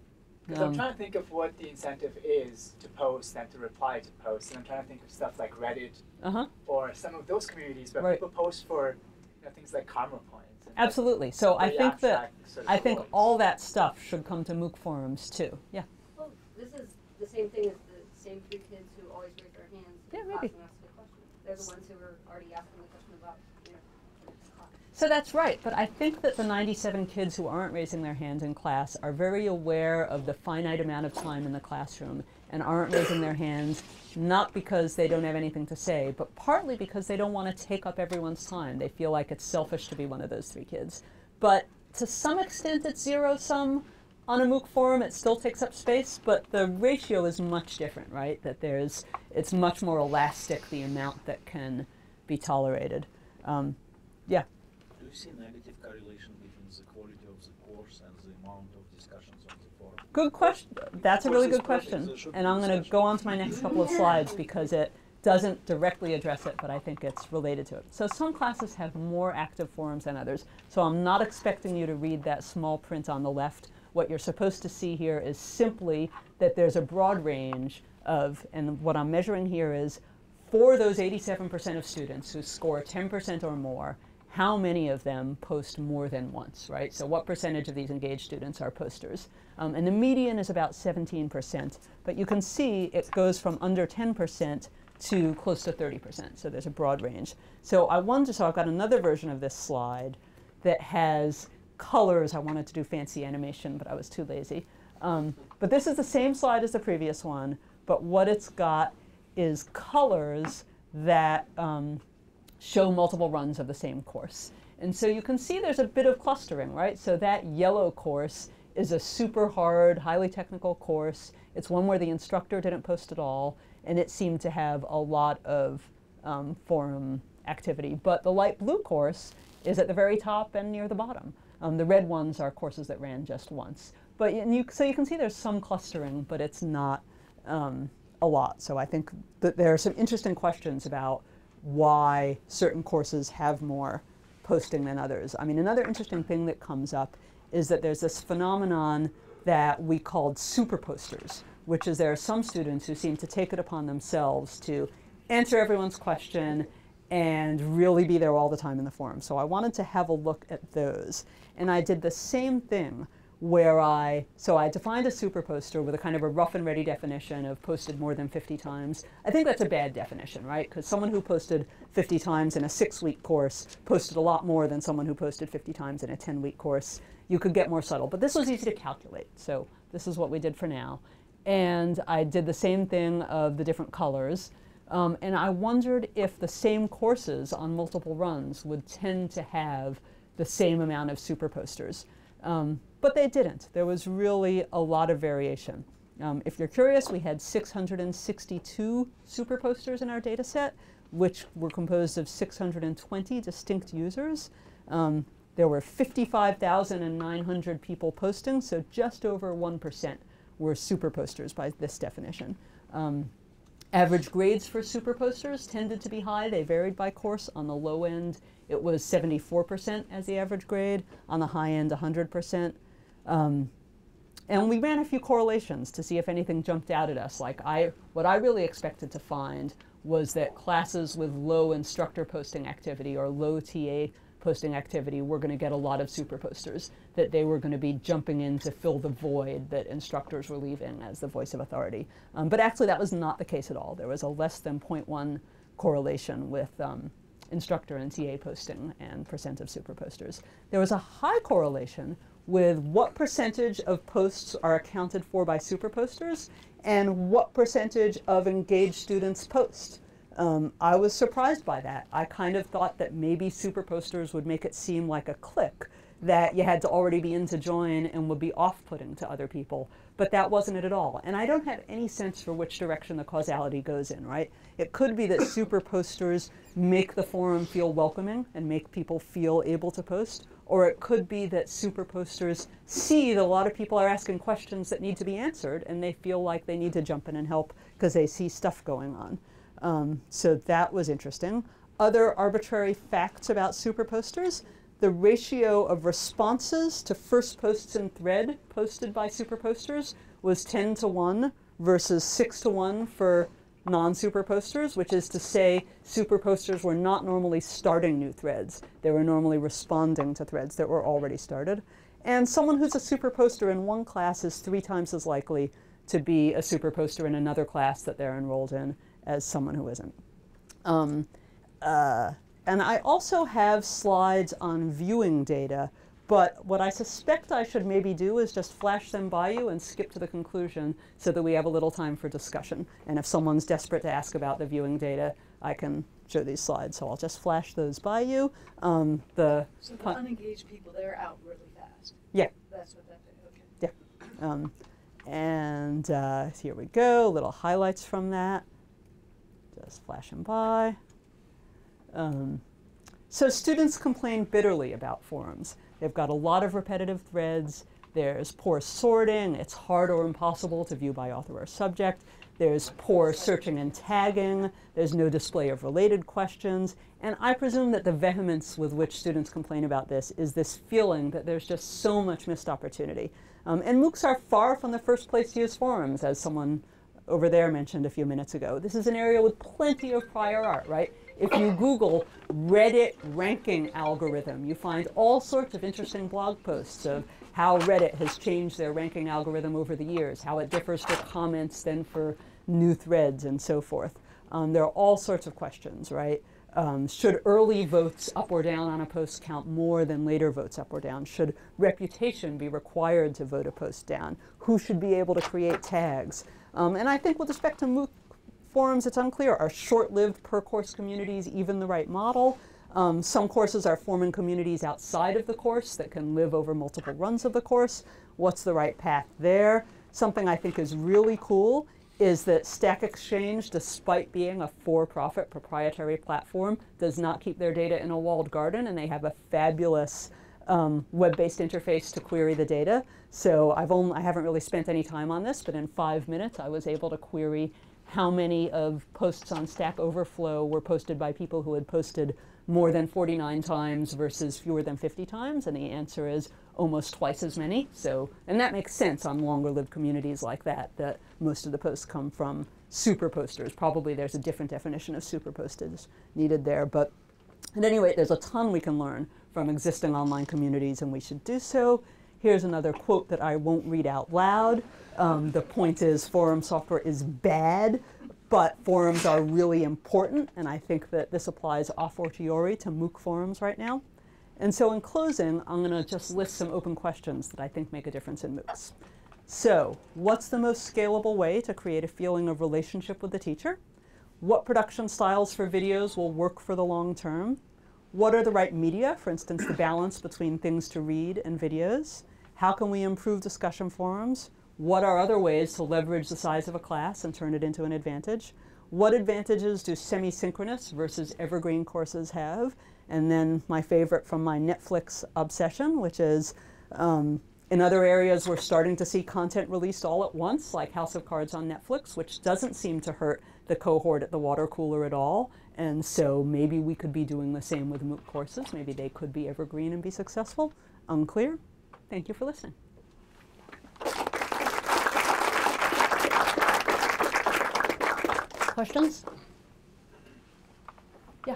Because um, I'm trying to think of what the incentive is to post and to reply to posts. And I'm trying to think of stuff like Reddit uh-huh. or some of those communities where right. people post for you know, things like karma points. Absolutely. So I think that sort of I think points. all that stuff should come to MOOC forums too. Yeah. Well, this is the same thing as the same three kids who always raise their hands yeah, in class and ask the question. They're the ones who are already asking the question about, you know, class. So that's right. But I think that the ninety-seven kids who aren't raising their hands in class are very aware of the finite amount of time in the classroom and aren't raising their hands not because they don't have anything to say, but partly because they don't want to take up everyone's time. They feel like it's selfish to be one of those three kids. But to some extent, it's zero-sum. On a MOOC forum, it still takes up space, but the ratio is much different, right? That there's, it's much more elastic, the amount that can be tolerated. Um, yeah? Do you see negative correlation between the quality of the course and the amount of discussions on the forum? Good question. That's a really good question. And I'm going to go on to my next couple of slides because it doesn't directly address it, but I think it's related to it. So some classes have more active forums than others. So I'm not expecting you to read that small print on the left. What you're supposed to see here is simply that there's a broad range of, and what I'm measuring here is for those eighty-seven percent of students who score ten percent or more, how many of them post more than once, right? So what percentage of these engaged students are posters? Um, and the median is about seventeen percent, but you can see it goes from under ten percent to close to thirty percent, so there's a broad range. So I wanted to, so I've got another version of this slide that has colors. I wanted to do fancy animation, but I was too lazy. Um, but this is the same slide as the previous one, but what it's got is colors that um, show multiple runs of the same course. And so you can see there's a bit of clustering, right? So that yellow course is a super hard, highly technical course. It's one where the instructor didn't post at all, and it seemed to have a lot of um, forum activity. But the light blue course is at the very top and near the bottom. Um, the red ones are courses that ran just once. But and you, so you can see there's some clustering, but it's not um, a lot. So I think that there are some interesting questions about why certain courses have more posting than others. I mean, another interesting thing that comes up is that there's this phenomenon that we called super posters, which is there are some students who seem to take it upon themselves to answer everyone's question and really be there all the time in the forum. So I wanted to have a look at those. And I did the same thing where I, so I defined a super poster with a kind of a rough and ready definition of posted more than fifty times. I think that's a bad definition, right? Because someone who posted fifty times in a six-week course posted a lot more than someone who posted fifty times in a ten-week course. you could get more subtle. But this was easy to calculate. So this is what we did for now. And I did the same thing of the different colors. Um, and I wondered if the same courses on multiple runs would tend to have the same amount of super posters. Um, but they didn't. There was really a lot of variation. Um, if you're curious, we had six hundred sixty-two super posters in our data set, which were composed of six hundred twenty distinct users. Um, there were fifty-five thousand nine hundred people posting, so just over one percent were super posters by this definition. Um, average grades for super posters tended to be high. They varied by course. On the low end, it was seventy-four percent as the average grade. On the high end, one hundred percent. Um, and we ran a few correlations to see if anything jumped out at us. Like I, what I really expected to find was that classes with low instructor posting activity or low T A posting activity were going to get a lot of super posters, that they were going to be jumping in to fill the void that instructors were leaving as the voice of authority. Um, but actually, that was not the case at all. There was a less than zero point one correlation with um, instructor and T A posting and percent of super posters. There was a high correlation with what percentage of posts are accounted for by super posters and what percentage of engaged students post. Um, I was surprised by that. I kind of thought that maybe super posters would make it seem like a clique that you had to already be in to join and would be off-putting to other people, but that wasn't it at all. And I don't have any sense for which direction the causality goes in, right? It could be that super posters make the forum feel welcoming and make people feel able to post, or it could be that super posters see that a lot of people are asking questions that need to be answered and they feel like they need to jump in and help because they see stuff going on. Um, so that was interesting. Other arbitrary facts about super posters: the ratio of responses to first posts in thread posted by super posters was ten to one versus six to one for non-super posters, which is to say super posters were not normally starting new threads. They were normally responding to threads that were already started. And someone who's a super poster in one class is three times as likely to be a super poster in another class that they're enrolled in as someone who isn't. Um, uh, and I also have slides on viewing data, but what I suspect I should maybe do is just flash them by you and skip to the conclusion so that we have a little time for discussion. And if someone's desperate to ask about the viewing data, I can show these slides. So I'll just flash those by you. Um, the so the unengaged people, they're out really fast. Yeah. That's what that did, okay. Yeah. Um, and uh, here we go, little highlights from that. Just flashing by. Um, so students complain bitterly about forums. They've got a lot of repetitive threads. There's poor sorting. It's hard or impossible to view by author or subject. There's poor searching and tagging. There's no display of related questions. And I presume that the vehemence with which students complain about this is this feeling that there's just so much missed opportunity. Um, and MOOCs are far from the first place to use forums, as someone over there mentioned a few minutes ago. This is an area with plenty of prior art, right? If you Google Reddit ranking algorithm, you find all sorts of interesting blog posts of how Reddit has changed their ranking algorithm over the years, how it differs for comments than for new threads and so forth. Um, there are all sorts of questions, right? Um, should early votes up or down on a post count more than later votes up or down? Should reputation be required to vote a post down? Who should be able to create tags? Um, and I think with respect to MOOC forums, it's unclear. Are short-lived per-course communities even the right model? Um, some courses are forming communities outside of the course that can live over multiple runs of the course. What's the right path there? Something I think is really cool is that Stack Exchange, despite being a for-profit proprietary platform, does not keep their data in a walled garden, and they have a fabulous um, web-based interface to query the data. So I've only, I haven't really spent any time on this, but in five minutes I was able to query how many of posts on Stack Overflow were posted by people who had posted more than forty-nine times versus fewer than fifty times, and the answer is almost twice as many. So, and that makes sense on longer-lived communities like that, that most of the posts come from super posters. Probably there's a different definition of super posters needed there, but at any rate, there's a ton we can learn from existing online communities, and we should do so. Here's another quote that I won't read out loud. Um, the point is forum software is bad, but forums are really important, and I think that this applies a fortiori to MOOC forums right now. And so in closing, I'm going to just list some open questions that I think make a difference in MOOCs. So what's the most scalable way to create a feeling of relationship with the teacher? What production styles for videos will work for the long term? What are the right media, for instance, the balance between things to read and videos? How can we improve discussion forums? What are other ways to leverage the size of a class and turn it into an advantage? What advantages do semi-synchronous versus evergreen courses have? And then my favorite from my Netflix obsession, which is um, in other areas we're starting to see content released all at once, like House of Cards on Netflix, which doesn't seem to hurt the cohort at the water cooler at all. And so maybe we could be doing the same with MOOC courses. Maybe they could be evergreen and be successful. Unclear. Thank you for listening. Questions? Yeah.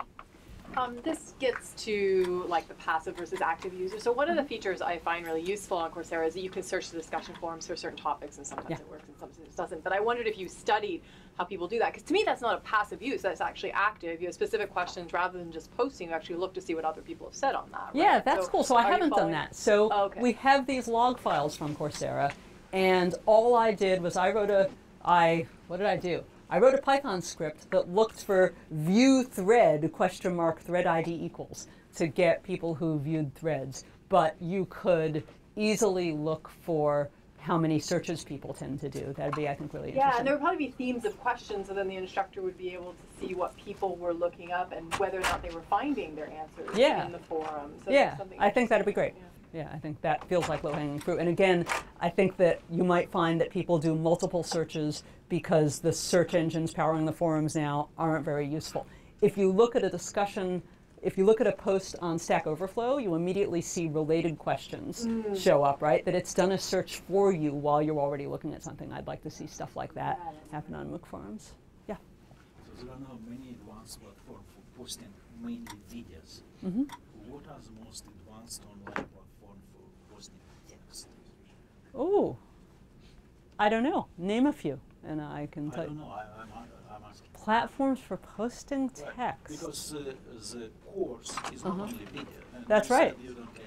Um, this gets to like the passive versus active user. So one of the features I find really useful on Coursera is that you can search the discussion forums for certain topics, and sometimes yeah. it works and sometimes it doesn't. But I wondered if you studied how people do that, because to me that's not a passive use, that's actually active. You have specific questions rather than just posting. You actually look to see what other people have said on that. Right? Yeah, that's so cool. So I haven't done that. So oh, okay. we have these log files from Coursera, and all I did was I wrote a I what did I do? I wrote a Python script that looked for view thread question mark thread I D equals to get people who viewed threads. But you could easily look for how many searches people tend to do. That'd be, I think, really interesting. Yeah, and there would probably be themes of questions, so then the instructor would be able to see what people were looking up and whether or not they were finding their answers yeah. in the forum. So yeah, I think that'd be great. Yeah. Yeah, I think that feels like low-hanging fruit. And again, I think that you might find that people do multiple searches because the search engines powering the forums now aren't very useful. If you look at a discussion, if you look at a post on Stack Overflow, you immediately see related questions mm. show up, right? That it's done a search for you while you're already looking at something. I'd like to see stuff like that happen on MOOC forums. Yeah? So there are now many advanced platforms for posting mainly videos. Mm-hmm. What are the most advanced online Oh, I don't know. Name a few, and I can tell you. I don't know. I, I'm, I'm asking. Platforms for posting text. Right. Because uh, the course is not uh-huh. only video. And that's right. You don't care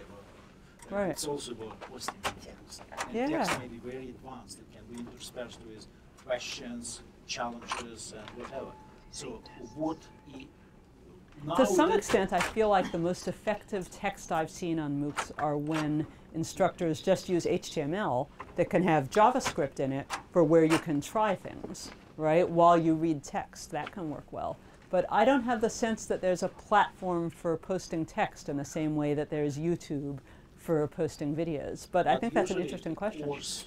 about, uh, right. It's also about posting text. And yeah. text may be very advanced. It can be interspersed with questions, challenges, and whatever. So what... E to some extent, I feel like the most effective text I've seen on MOOCs are when instructors just use H T M L that can have JavaScript in it for where you can try things, right? While you read text, that can work well. But I don't have the sense that there's a platform for posting text in the same way that there's YouTube for posting videos. But, but I think that's an interesting question. Course,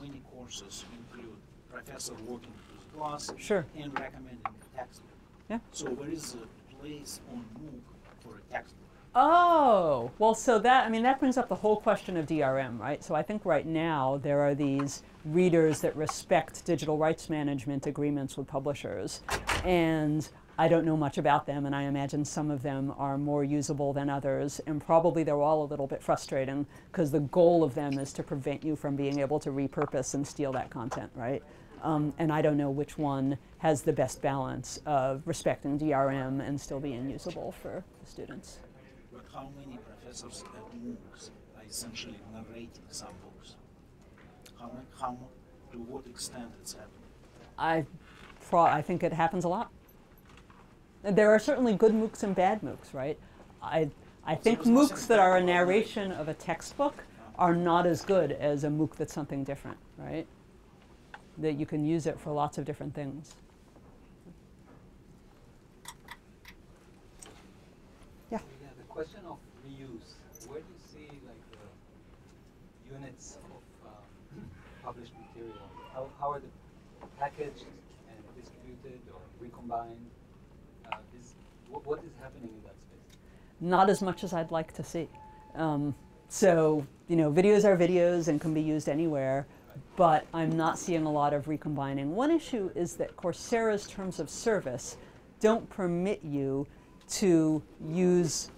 many courses include professor working with class sure. and recommending text. Yeah. So where is the place on MOOC for a textbook? Oh, well, so that, I mean, that brings up the whole question of D R M, right? So I think right now there are these readers that respect digital rights management agreements with publishers. And I don't know much about them, and I imagine some of them are more usable than others. And probably they're all a little bit frustrating because the goal of them is to prevent you from being able to repurpose and steal that content, right? Um, and I don't know which one has the best balance of respecting D R M and still being usable for the students. But how many professors at MOOCs are essentially narrating some books? How, how, to what extent it's happening? I, pro I think it happens a lot. There are certainly good MOOCs and bad MOOCs, right? I, I think so MOOCs that are a narration of a textbook are not as good as a MOOC that's something different, right? That you can use it for lots of different things. Yeah? Yeah, the question of reuse. Where do you see like the units of um, published material? How, how are they packaged and distributed or recombined? Uh, is, what, what is happening in that space? Not as much as I'd like to see. Um, so, you know, videos are videos and can be used anywhere. But I'm not seeing a lot of recombining. One issue is that Coursera's terms of service don't permit you to use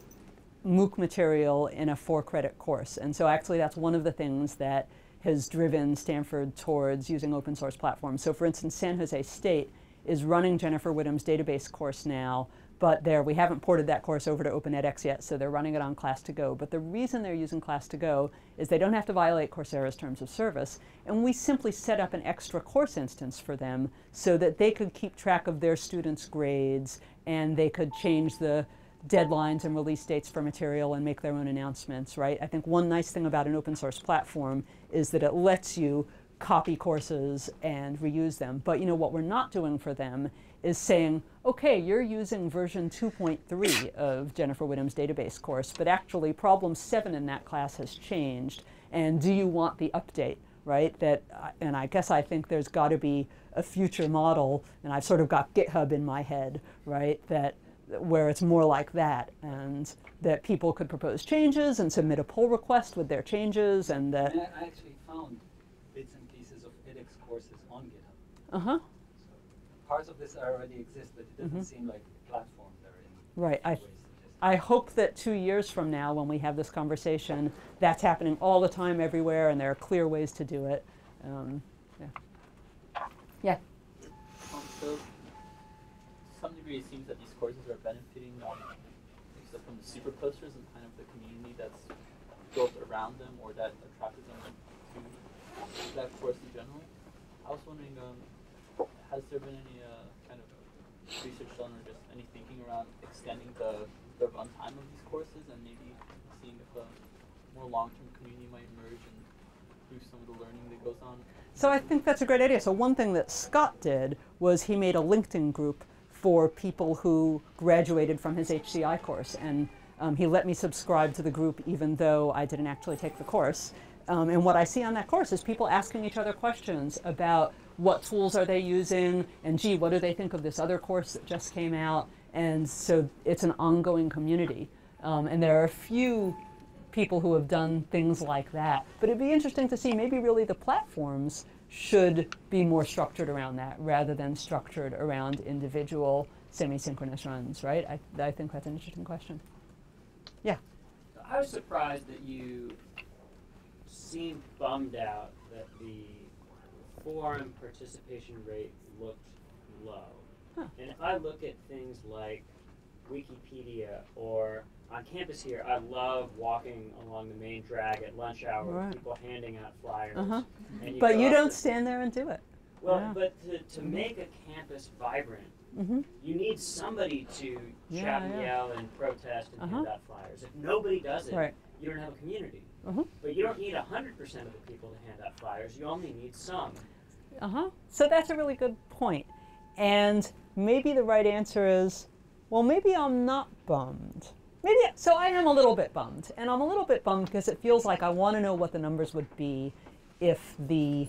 MOOC material in a four-credit course. And so actually that's one of the things that has driven Stanford towards using open source platforms. So for instance, San Jose State is running Jennifer Widom's database course now, But there, we haven't ported that course over to Open edX yet, so they're running it on Class to Go. But the reason they're using Class to Go is they don't have to violate Coursera's terms of service, and we simply set up an extra course instance for them so that they could keep track of their students' grades, and they could change the deadlines and release dates for material and make their own announcements, right? I think one nice thing about an open source platform is that it lets you copy courses and reuse them. But you know what we're not doing for them is saying, okay, you're using version two point three of Jennifer Widom's database course, but actually problem seven in that class has changed, and do you want the update, right? That, and I guess I think there's got to be a future model, and I've sort of got GitHub in my head, right, that where it's more like that, and that people could propose changes and submit a pull request with their changes, and that... I actually found bits and pieces of edX courses on GitHub. Uh-huh. So parts of this already exist, but it doesn't mm-hmm. seem like the platform they're in. Right. I, I hope that two years from now, when we have this conversation, that's happening all the time everywhere, and there are clear ways to do it. Um, yeah. Yeah. Um, so to some degree, it seems that these courses are benefiting um, except from the super posters and kind of the community that's built around them or that attracted them to that course in general. I was wondering, um, has there been any uh, kind of research done or just any thinking around extending the, the runtime of these courses and maybe seeing if a more long-term community might emerge and through some of the learning that goes on? So I think that's a great idea. So one thing that Scott did was he made a LinkedIn group for people who graduated from his H C I course. And um, he let me subscribe to the group even though I didn't actually take the course. Um, and what I see on that course is people asking each other questions about what tools are they using, and gee, what do they think of this other course that just came out? And so it's an ongoing community. Um, and there are a few people who have done things like that. But it'd be interesting to see, maybe really the platforms should be more structured around that rather than structured around individual semi-synchronous runs, right? I, I think that's an interesting question. Yeah? I was surprised that you seemed bummed out that the forum participation rate looked low. Huh. And if I look at things like Wikipedia or on campus here, I love walking along the main drag at lunch hour right. with people handing out flyers. Uh-huh. and you but you don't stand there and do it. Well, yeah. but to, to make a campus vibrant, mm-hmm. you need somebody to yeah, shout and yeah. yell and protest and uh-huh. hand out flyers. If nobody does it, right. you don't have a community. Uh-huh. But you don't need one hundred percent of the people to hand out flyers. You only need some. Uh-huh. So that's a really good point. And maybe the right answer is, well, maybe I'm not bummed. Maybe, so I am a little bit bummed, and I'm a little bit bummed because it feels like I want to know what the numbers would be if the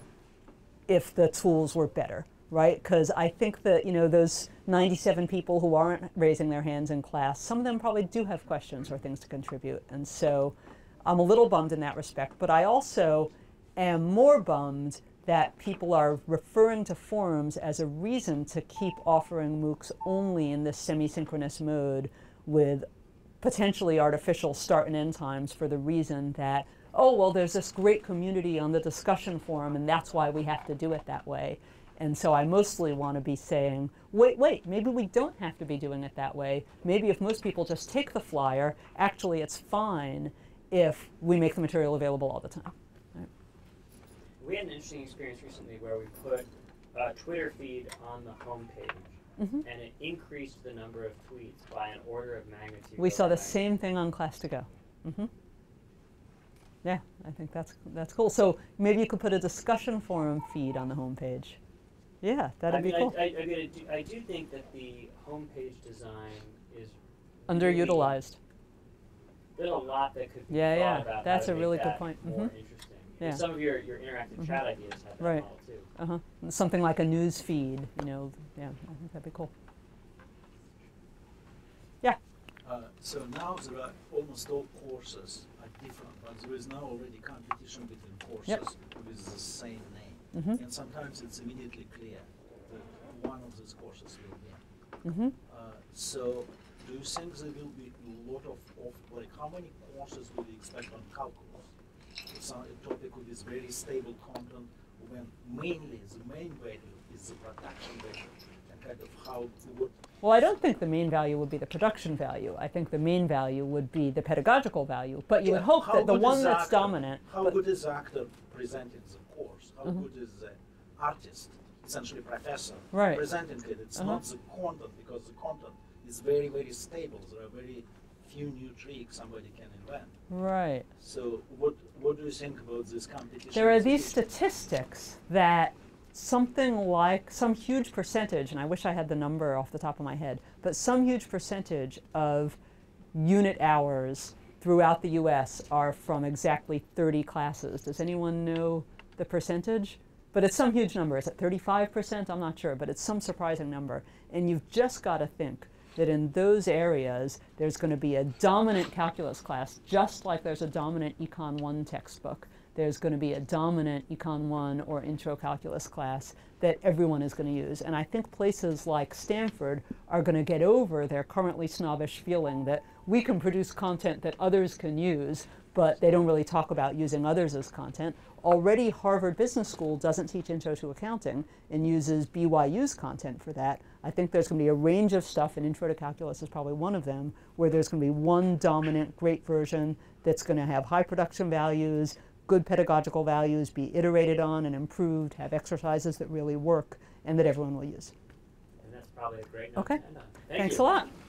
if the tools were better, right? Because I think that, you know, those ninety-seven people who aren't raising their hands in class, some of them probably do have questions or things to contribute, and so I'm a little bummed in that respect. But I also am more bummed that people are referring to forums as a reason to keep offering MOOCs only in this semi-synchronous mode with potentially artificial start and end times for the reason that, oh, well, there's this great community on the discussion forum, and that's why we have to do it that way. And so I mostly want to be saying, wait, wait, maybe we don't have to be doing it that way. Maybe if most people just take the flyer, actually it's fine if we make the material available all the time. Right? We had an interesting experience recently where we put a Twitter feed on the homepage. Mm-hmm. And it increased the number of tweets by an order of magnitude. We saw the same thing on Class to Go. Mm-hmm. Yeah, I think that's that's cool. So maybe you could put a discussion forum feed on the homepage. Yeah, that'd I be mean, cool. I, I, I, mean, I, do, I do think that the homepage design is underutilized. Really, there's a lot that could be yeah, thought yeah. about. That's a really that good point. More mm-hmm. interesting. Yeah. And some of your, your interactive mm-hmm. chat ideas have that right. model too. Uh-huh. Something like a news feed, you know, yeah, I think that'd be cool. Yeah? Uh, so now there are almost all courses are different, but there is now already competition between courses yep. with the same name. Mm-hmm. And sometimes it's immediately clear that one of these courses will win. Mm-hmm. uh, so do you think there will be a lot of, of like, how many courses do we expect on calculus? Some topic with very stable content when mainly the main value is the production value and kind of how it would. Well, I don't think the main value would be the production value. I think the main value would be the pedagogical value. But you yeah. would hope how that the one that's actor, dominant. How good is actor presenting the course? How mm-hmm. good is the artist, essentially professor, right. presenting it? It's uh-huh. not the content, because the content is very, very stable. There are very few new tricks somebody can invent. Right. So what, what do you think about this competition? There are these statistics that something like some huge percentage, and I wish I had the number off the top of my head, but some huge percentage of unit hours throughout the U S are from exactly thirty classes. Does anyone know the percentage? But it's some huge number. Is it thirty-five percent? I'm not sure, but it's some surprising number. And you've just got to think that in those areas, there's going to be a dominant calculus class, just like there's a dominant Econ one textbook. There's going to be a dominant Econ one or intro calculus class that everyone is going to use. And I think places like Stanford are going to get over their currently snobbish feeling that we can produce content that others can use, but they don't really talk about using others as content. Already, Harvard Business School doesn't teach Intro to Accounting and uses B Y U's content for that. I think there's going to be a range of stuff, and Intro to Calculus is probably one of them, where there's going to be one dominant great version that's going to have high production values, good pedagogical values, be iterated on and improved, have exercises that really work, and that everyone will use. And that's probably a great note. Okay. To end on. Thank Thanks you. a lot.